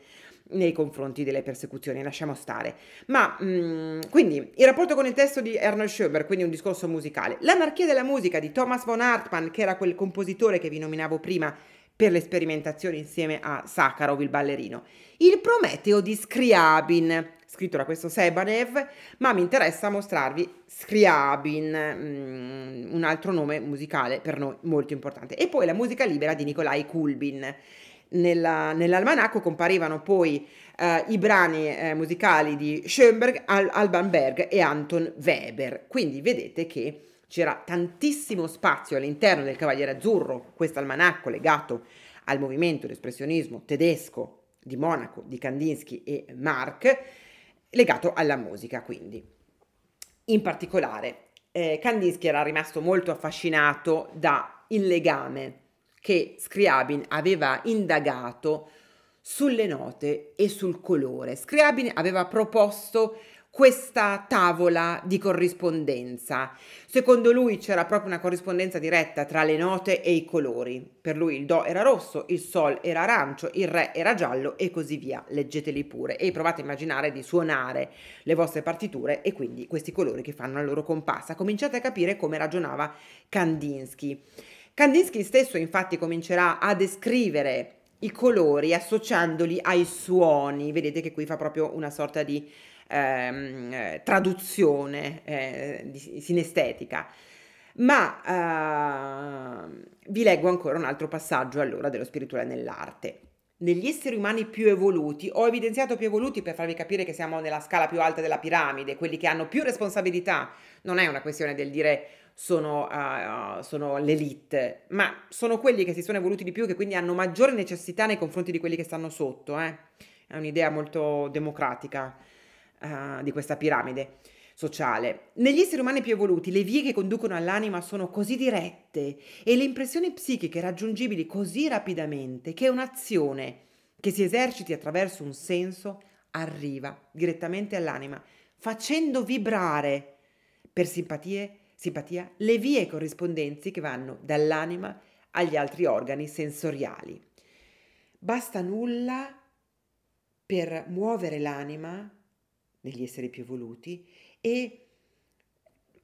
nei confronti delle persecuzioni, lasciamo stare. Ma quindi il rapporto con il testo di Arnold Schönberg, quindi un discorso musicale. L'anarchia della musica di Thomas von Hartmann, che era quel compositore che vi nominavo prima per le sperimentazioni insieme a Sacharov, il ballerino. Il Prometeo di Skrjabin, scritto da questo Sebanev, ma mi interessa mostrarvi Skrjabin, un altro nome musicale per noi molto importante. E poi la musica libera di Nikolai Kulbin. Nell'almanacco comparivano poi i brani musicali di Schönberg, Alban Berg e Anton Weber. Quindi vedete che c'era tantissimo spazio all'interno del Cavaliere Azzurro, questo almanacco legato al movimento d'espressionismo tedesco di Monaco, di Kandinsky e Marc, legato alla musica. Quindi in particolare Kandinsky era rimasto molto affascinato dal legame che Skrjabin aveva indagato sulle note e sul colore. Skrjabin aveva proposto questa tavola di corrispondenza. Secondo lui c'era proprio una corrispondenza diretta tra le note e i colori. Per lui il do era rosso, il sol era arancio, il re era giallo e così via. Leggeteli pure e provate a immaginare di suonare le vostre partiture e quindi questi colori che fanno la loro comparsa. Cominciate a capire come ragionava Kandinsky. Kandinsky stesso infatti comincerà a descrivere i colori associandoli ai suoni. Vedete che qui fa proprio una sorta di traduzione sinestetica, ma vi leggo ancora un altro passaggio allora dello spirituale nell'arte. Negli esseri umani più evoluti, ho evidenziato più evoluti per farvi capire che siamo nella scala più alta della piramide, quelli che hanno più responsabilità. Non è una questione del dire sono l'elite, ma sono quelli che si sono evoluti di più, che quindi hanno maggiore necessità nei confronti di quelli che stanno sotto. È un'idea molto democratica di questa piramide sociale. Negli esseri umani più evoluti le vie che conducono all'anima sono così dirette e le impressioni psichiche raggiungibili così rapidamente che un'azione che si eserciti attraverso un senso arriva direttamente all'anima, facendo vibrare per simpatia le vie corrispondenti che vanno dall'anima agli altri organi sensoriali. Basta nulla per muovere l'anima negli esseri più evoluti e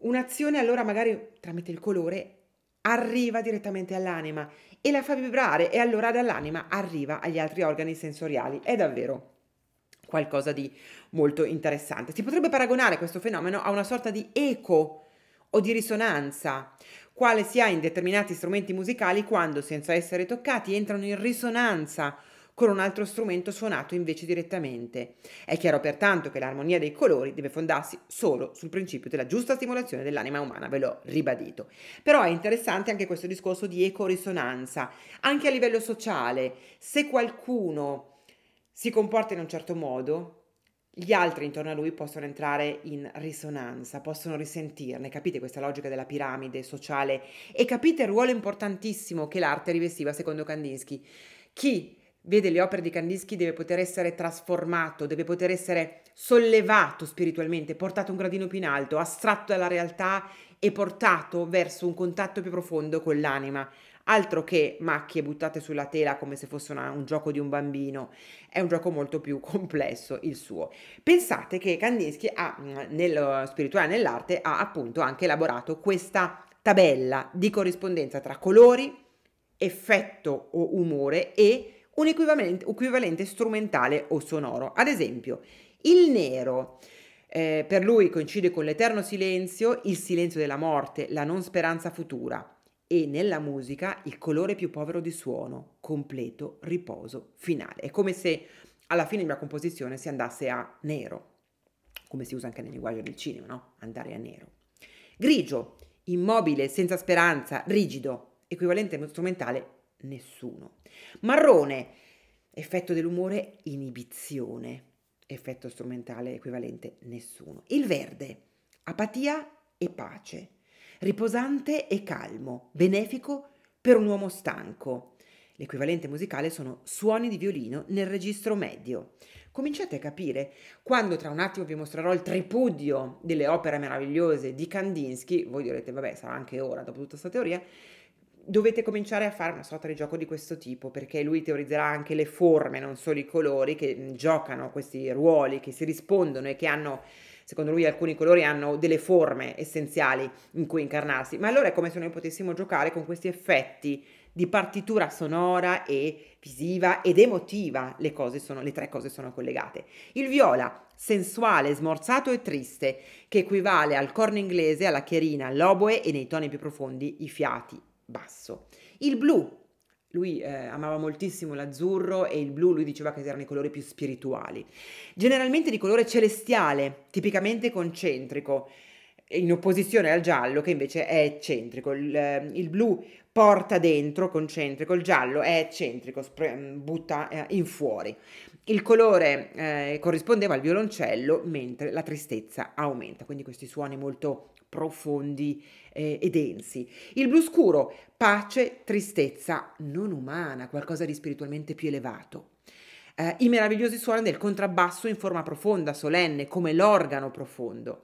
un'azione allora magari tramite il colore arriva direttamente all'anima e la fa vibrare e allora dall'anima arriva agli altri organi sensoriali. È davvero qualcosa di molto interessante. Si potrebbe paragonare questo fenomeno a una sorta di eco o di risonanza, quale si ha in determinati strumenti musicali quando, senza essere toccati, entrano in risonanza con un altro strumento suonato invece direttamente. È chiaro pertanto che l'armonia dei colori deve fondarsi solo sul principio della giusta stimolazione dell'anima umana, ve l'ho ribadito. Però è interessante anche questo discorso di ecorisonanza, anche a livello sociale. Se qualcuno si comporta in un certo modo, gli altri intorno a lui possono entrare in risonanza, possono risentirne. Capite questa logica della piramide sociale e capite il ruolo importantissimo che l'arte rivestiva secondo Kandinsky. Chi vede le opere di Kandinsky deve poter essere trasformato, deve poter essere sollevato spiritualmente, portato un gradino più in alto, astratto dalla realtà e portato verso un contatto più profondo con l'anima. Altro che macchie buttate sulla tela come se fosse un gioco di un bambino, è un gioco molto più complesso il suo. Pensate che Kandinsky nello spirituale nell'arte ha appunto anche elaborato questa tabella di corrispondenza tra colori, effetto o umore e un equivalente strumentale o sonoro. Ad esempio, il nero per lui coincide con l'eterno silenzio, il silenzio della morte, la non speranza futura, e nella musica il colore più povero di suono, completo riposo finale. È come se alla fine di una composizione si andasse a nero, come si usa anche nel linguaggio del cinema, no? Andare a nero. Grigio, Immobile, senza speranza, rigido, equivalente strumentale, nessuno. Marrone, effetto dell'umore, inibizione, effetto strumentale, equivalente, nessuno. Il verde, apatia e pace, riposante e calmo, benefico per un uomo stanco. L'equivalente musicale sono suoni di violino nel registro medio. Cominciate a capire quando tra un attimo vi mostrerò il tripudio delle opere meravigliose di Kandinsky. Voi direte, vabbè, sarà anche ora dopo tutta questa teoria. Dovete cominciare a fare una sorta di gioco di questo tipo, perché lui teorizzerà anche le forme, non solo i colori, che giocano questi ruoli, che si rispondono e che hanno... Secondo lui alcuni colori hanno delle forme essenziali in cui incarnarsi, ma allora è come se noi potessimo giocare con questi effetti di partitura sonora e visiva ed emotiva. Le tre cose sono collegate. Il viola, sensuale, smorzato e triste, che equivale al corno inglese, alla chierina, all'oboe e nei toni più profondi i fiati basso. Il blu, lui amava moltissimo l'azzurro e il blu, lui diceva che erano i colori più spirituali, generalmente di colore celestiale, tipicamente concentrico, in opposizione al giallo che invece è eccentrico. Il blu porta dentro, concentrico, il giallo è eccentrico, butta in fuori. Il colore corrispondeva al violoncello, mentre la tristezza aumenta, quindi questi suoni molto profondi e densi. Il blu scuro, pace, tristezza non umana, qualcosa di spiritualmente più elevato. I meravigliosi suoni del contrabbasso in forma profonda, solenne, come l'organo profondo.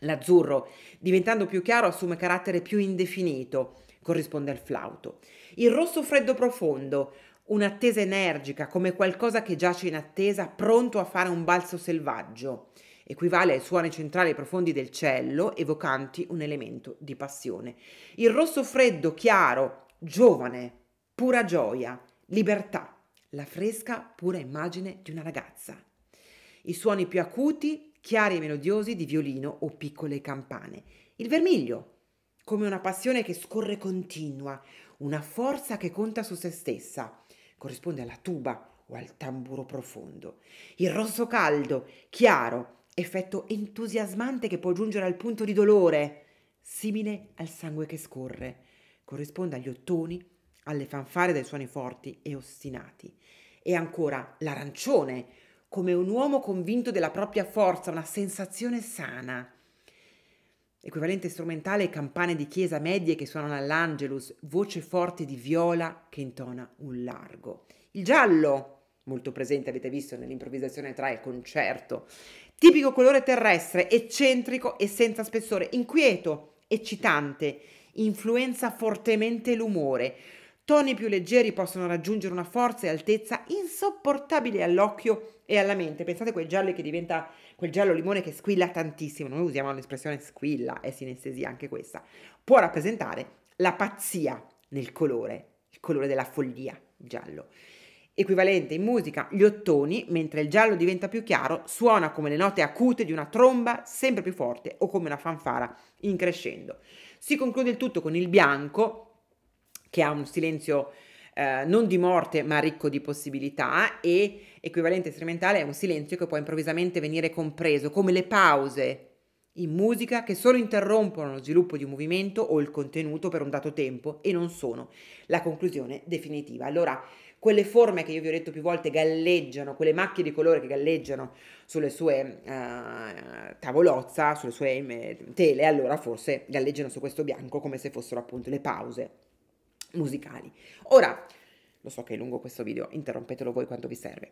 L'azzurro, diventando più chiaro, assume carattere più indefinito, corrisponde al flauto. Il rosso freddo profondo, un'attesa energica, come qualcosa che giace in attesa, pronto a fare un balzo selvaggio. Equivale ai suoni centrali profondi del cello, evocanti un elemento di passione. Il rosso freddo, chiaro, giovane, pura gioia, libertà, la fresca, pura immagine di una ragazza. I suoni più acuti, chiari e melodiosi di violino o piccole campane. Il vermiglio, come una passione che scorre continua, una forza che conta su se stessa, corrisponde alla tuba o al tamburo profondo. Il rosso caldo, chiaro, effetto entusiasmante che può giungere al punto di dolore, simile al sangue che scorre, corrisponde agli ottoni, alle fanfare dai suoni forti e ostinati. E ancora l'arancione, come un uomo convinto della propria forza, una sensazione sana. Equivalente strumentale, campane di chiesa medie che suonano all'Angelus, voce forte di viola che intona un largo. Il giallo, molto presente, avete visto, nell'improvvisazione tra il concerto, tipico colore terrestre, eccentrico e senza spessore, inquieto, eccitante, influenza fortemente l'umore. Toni più leggeri possono raggiungere una forza e altezza insopportabile all'occhio e alla mente. Pensate a quel giallo che diventa quel giallo limone che squilla tantissimo. Noi usiamo l'espressione squilla, è sinestesia anche questa. Può rappresentare la pazzia nel colore, il colore della follia, il giallo. Equivalente in musica, gli ottoni, mentre il giallo diventa più chiaro, suona come le note acute di una tromba sempre più forte o come una fanfara in crescendo. Si conclude il tutto con il bianco, che ha un silenzio non di morte ma ricco di possibilità, e equivalente strumentale è un silenzio che può improvvisamente venire compreso, come le pause in musica che solo interrompono lo sviluppo di un movimento o il contenuto per un dato tempo e non sono la conclusione definitiva. Allora, quelle forme che io vi ho detto più volte galleggiano, quelle macchie di colore che galleggiano sulle sue tavolozza, sulle sue tele, allora forse galleggiano su questo bianco come se fossero appunto le pause musicali. Ora, lo so che è lungo questo video, interrompetelo voi quando vi serve.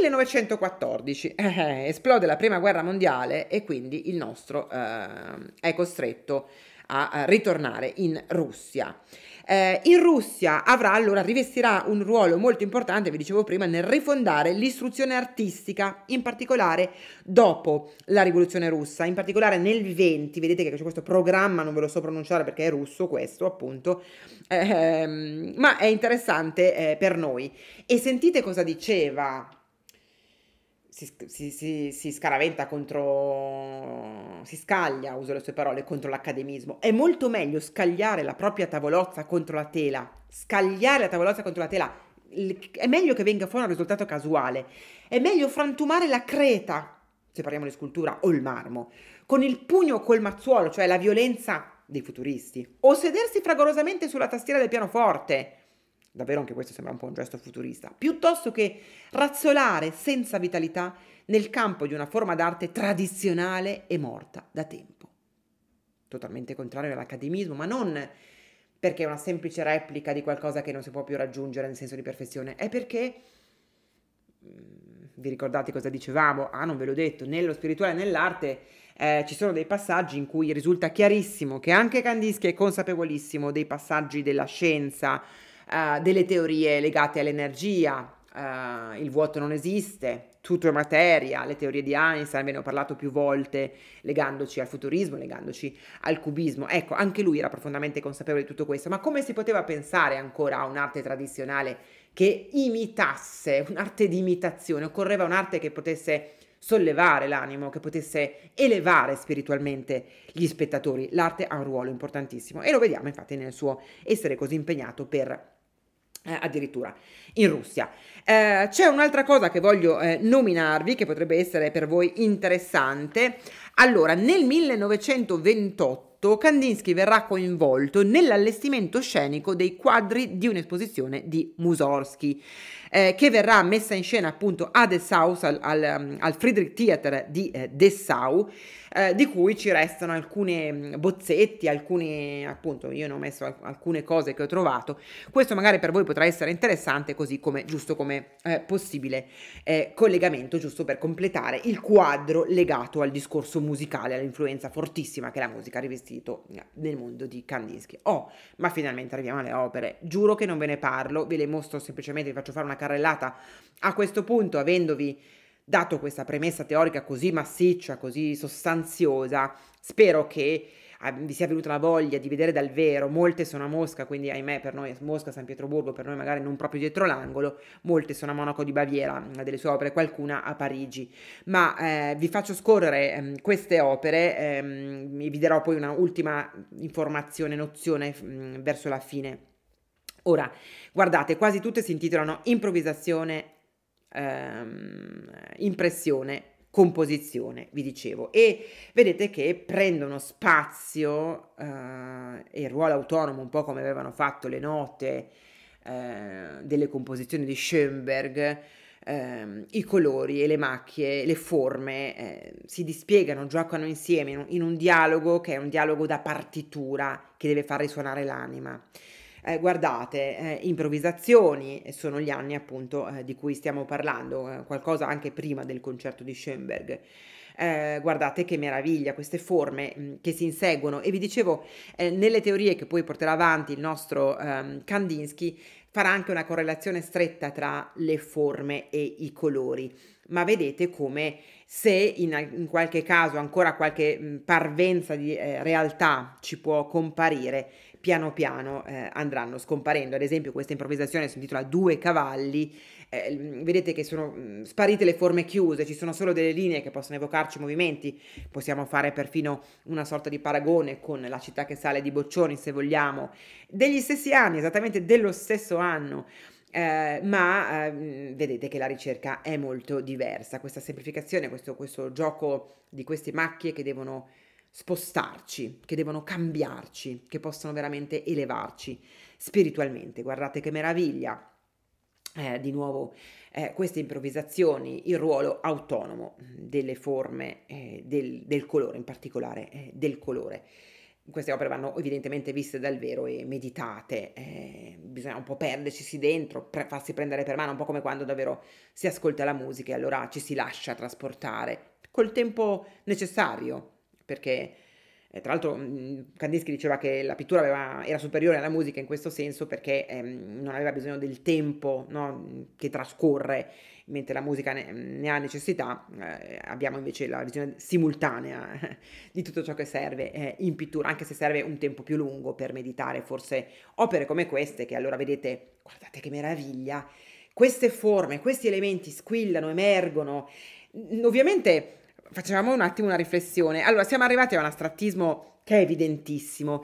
1914, esplode la prima guerra mondiale e quindi il nostro è costretto a ritornare in Russia. In Russia rivestirà un ruolo molto importante, vi dicevo prima, nel rifondare l'istruzione artistica, in particolare dopo la rivoluzione russa, in particolare nel 20, vedete che c'è questo programma, non ve lo so pronunciare perché è russo questo appunto, ma è interessante per noi. E sentite cosa diceva. Si scaraventa contro, si scaglia, uso le sue parole, contro l'accademismo. È molto meglio scagliare la propria tavolozza contro la tela, scagliare la tavolozza contro la tela, è meglio che venga fuori un risultato casuale, è meglio frantumare la creta, se parliamo di scultura, o il marmo, con il pugno col mazzuolo, cioè la violenza dei futuristi, o sedersi fragorosamente sulla tastiera del pianoforte, davvero anche questo sembra un po' un gesto futurista, piuttosto che razzolare senza vitalità nel campo di una forma d'arte tradizionale e morta da tempo. Totalmente contrario all'accademismo, ma non perché è una semplice replica di qualcosa che non si può più raggiungere nel senso di perfezione, è perché, vi ricordate cosa dicevamo? Ah, non ve l'ho detto, nello spirituale e nell'arte ci sono dei passaggi in cui risulta chiarissimo che anche Kandinskij è consapevolissimo dei passaggi della scienza, delle teorie legate all'energia, il vuoto non esiste, tutto è materia, le teorie di Einstein, ve ne ho parlato più volte, legandoci al futurismo, legandoci al cubismo. Ecco, anche lui era profondamente consapevole di tutto questo, ma come si poteva pensare ancora a un'arte tradizionale che imitasse, un'arte di imitazione? Occorreva un'arte che potesse sollevare l'animo, che potesse elevare spiritualmente gli spettatori. L'arte ha un ruolo importantissimo e lo vediamo infatti nel suo essere così impegnato per addirittura in Russia. C'è un'altra cosa che voglio nominarvi, che potrebbe essere per voi interessante. Allora, nel 1928 Kandinskij verrà coinvolto nell'allestimento scenico dei quadri di un'esposizione di Mussorgsky, che verrà messa in scena appunto a Dessau, al Friedrich Theater di Dessau, di cui ci restano alcune bozzetti, alcune, appunto, io ne ho messo alcune cose che ho trovato. Questo magari per voi potrà essere interessante, così come, giusto come possibile collegamento, giusto per completare il quadro legato al discorso musicale, all'influenza fortissima che la musica ha rivestito nel mondo di Kandinsky. Oh, ma finalmente arriviamo alle opere, giuro che non ve ne parlo, ve le mostro semplicemente, vi faccio fare una carrellata a questo punto, avendovi dato questa premessa teorica così massiccia, così sostanziosa. Spero che vi sia venuta la voglia di vedere dal vero. Molte sono a Mosca, quindi ahimè per noi Mosca, San Pietroburgo, per noi magari non proprio dietro l'angolo, molte sono a Monaco di Baviera, delle sue opere, qualcuna a Parigi, ma vi faccio scorrere queste opere, vi darò poi una ultima informazione, nozione verso la fine. Ora, guardate, quasi tutte si intitolano improvvisazione, impressione, composizione, vi dicevo, e vedete che prendono spazio e il ruolo autonomo, un po' come avevano fatto le note delle composizioni di Schönberg. I colori e le macchie, le forme si dispiegano, giocano insieme in un dialogo che è un dialogo da partitura che deve far risuonare l'anima. Guardate, improvvisazioni sono gli anni appunto di cui stiamo parlando, qualcosa anche prima del concerto di Schönberg. Guardate che meraviglia queste forme che si inseguono, e vi dicevo nelle teorie che poi porterà avanti il nostro Kandinsky farà anche una correlazione stretta tra le forme e i colori, ma vedete come se in qualche caso ancora qualche parvenza di realtà ci può comparire, piano piano andranno scomparendo. Ad esempio questa improvvisazione si intitola Due cavalli, vedete che sono sparite le forme chiuse, ci sono solo delle linee che possono evocarci movimenti, possiamo fare perfino una sorta di paragone con La città che sale di Boccioni, se vogliamo, degli stessi anni, esattamente dello stesso anno. Vedete che la ricerca è molto diversa, questa semplificazione, questo gioco di queste macchie che devono spostarci, che devono cambiarci, che possono veramente elevarci spiritualmente. Guardate che meraviglia, di nuovo queste improvvisazioni, il ruolo autonomo delle forme, del colore, in particolare del colore. Queste opere vanno evidentemente viste dal vero e meditate, bisogna un po' perderci dentro, farsi prendere per mano, un po' come quando davvero si ascolta la musica e allora ci si lascia trasportare col tempo necessario, perché tra l'altro Kandinsky diceva che la pittura era superiore alla musica in questo senso, perché non aveva bisogno del tempo, no, che trascorre, mentre la musica ne ha necessità. Abbiamo invece la visione simultanea di tutto ciò che serve in pittura, anche se serve un tempo più lungo per meditare. Forse opere come queste, che allora vedete, guardate che meraviglia, queste forme, questi elementi squillano, emergono. Ovviamente facevamo un attimo una riflessione, allora siamo arrivati a un astrattismo che è evidentissimo.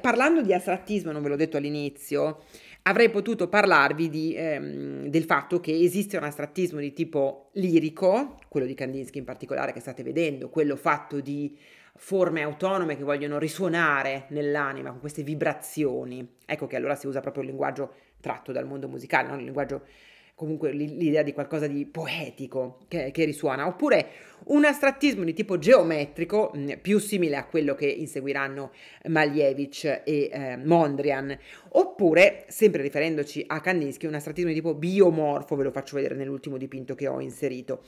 Parlando di astrattismo, non ve l'ho detto all'inizio, avrei potuto parlarvi del fatto che esiste un astrattismo di tipo lirico, quello di Kandinsky in particolare che state vedendo, quello fatto di forme autonome che vogliono risuonare nell'anima con queste vibrazioni. Ecco che allora si usa proprio il linguaggio tratto dal mondo musicale, no? Il linguaggio, comunque l'idea di qualcosa di poetico che risuona, oppure un astrattismo di tipo geometrico più simile a quello che inseguiranno Malevič e Mondrian, oppure, sempre riferendoci a Kandinsky, un astrattismo di tipo biomorfo, ve lo faccio vedere nell'ultimo dipinto che ho inserito,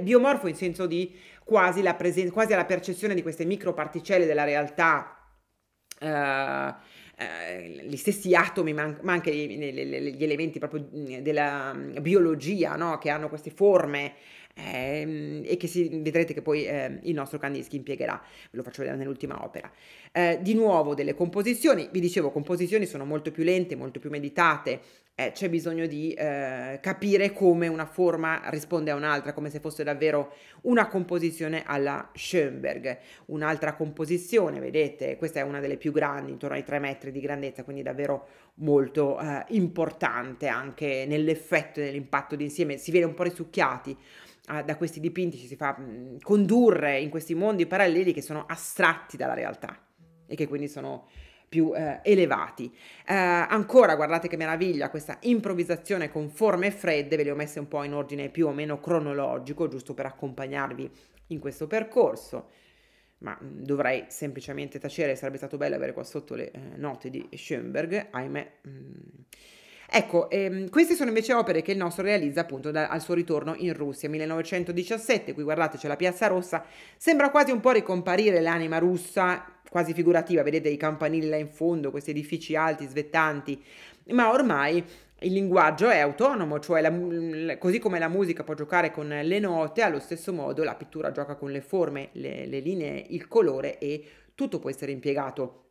biomorfo in senso di quasi la presenza, quasi alla percezione di queste microparticelle della realtà, gli stessi atomi, ma anche gli elementi proprio della biologia, no? Che hanno queste forme e che vedrete che poi il nostro Kandinsky impiegherà, ve lo faccio vedere nell'ultima opera. Di nuovo delle composizioni, vi dicevo, composizioni sono molto più lente, molto più meditate, c'è bisogno di capire come una forma risponde a un'altra, come se fosse davvero una composizione alla Schönberg. Un'altra composizione, vedete, questa è una delle più grandi, intorno ai 3 metri di grandezza, quindi davvero molto importante anche nell'effetto e nell'impatto d'insieme. Si viene un po' risucchiati da questi dipinti, ci si fa condurre in questi mondi paralleli che sono astratti dalla realtà e che quindi sono più elevati. Ancora, guardate che meraviglia, questa improvvisazione con forme fredde, ve le ho messe un po' in ordine più o meno cronologico, giusto per accompagnarvi in questo percorso, ma dovrei semplicemente tacere, sarebbe stato bello avere qua sotto le note di Schönberg, ahimè. Ecco, queste sono invece opere che il nostro realizza appunto al suo ritorno in Russia, 1917, qui guardate c'è la Piazza Rossa, sembra quasi un po' ricomparire l'anima russa, quasi figurativa, vedete i campanili là in fondo, questi edifici alti, svettanti, ma ormai il linguaggio è autonomo, cioè così come la musica può giocare con le note, allo stesso modo la pittura gioca con le forme, le linee, il colore, e tutto può essere impiegato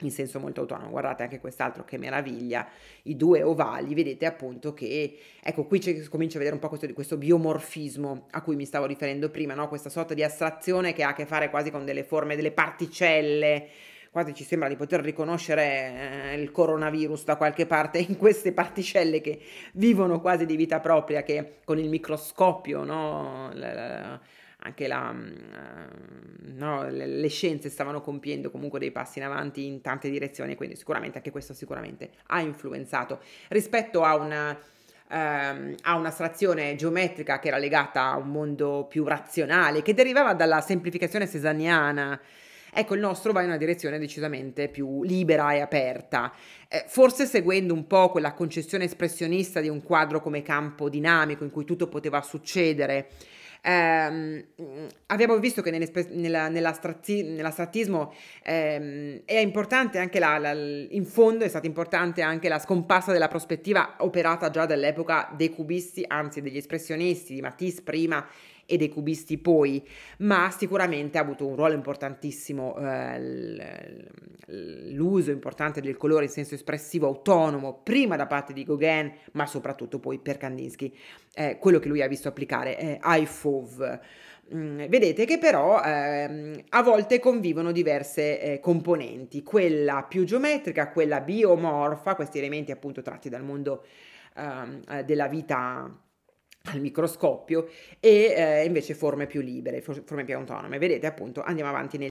in senso molto autonomo. Guardate anche quest'altro, che meraviglia, i due ovali, vedete appunto che, ecco, qui si comincia a vedere un po' questo biomorfismo a cui mi stavo riferendo prima, no? Questa sorta di astrazione che ha a che fare quasi con delle forme, delle particelle, quasi ci sembra di poter riconoscere il coronavirus da qualche parte in queste particelle che vivono quasi di vita propria, che con il microscopio, no? Anche le scienze stavano compiendo comunque dei passi in avanti in tante direzioni, quindi sicuramente anche questo ha influenzato rispetto a un'astrazione geometrica che era legata a un mondo più razionale, che derivava dalla semplificazione cesaniana. Ecco, il nostro va in una direzione decisamente più libera e aperta, forse seguendo un po' quella concezione espressionista di un quadro come campo dinamico in cui tutto poteva succedere. Abbiamo visto che nell'astrattismo è importante anche in fondo è stata importante anche la scomparsa della prospettiva, operata già dall'epoca dei cubisti, anzi degli espressionisti, di Matisse prima e dei cubisti poi, ma sicuramente ha avuto un ruolo importantissimo l'uso importante del colore in senso espressivo autonomo, prima da parte di Gauguin, ma soprattutto poi per Kandinsky, quello che lui ha visto applicare ai fauves. Vedete che però a volte convivono diverse componenti, quella più geometrica, quella biomorfa, questi elementi appunto tratti dal mondo della vita al microscopio, e invece forme più libere, forme più autonome. Vedete appunto, andiamo avanti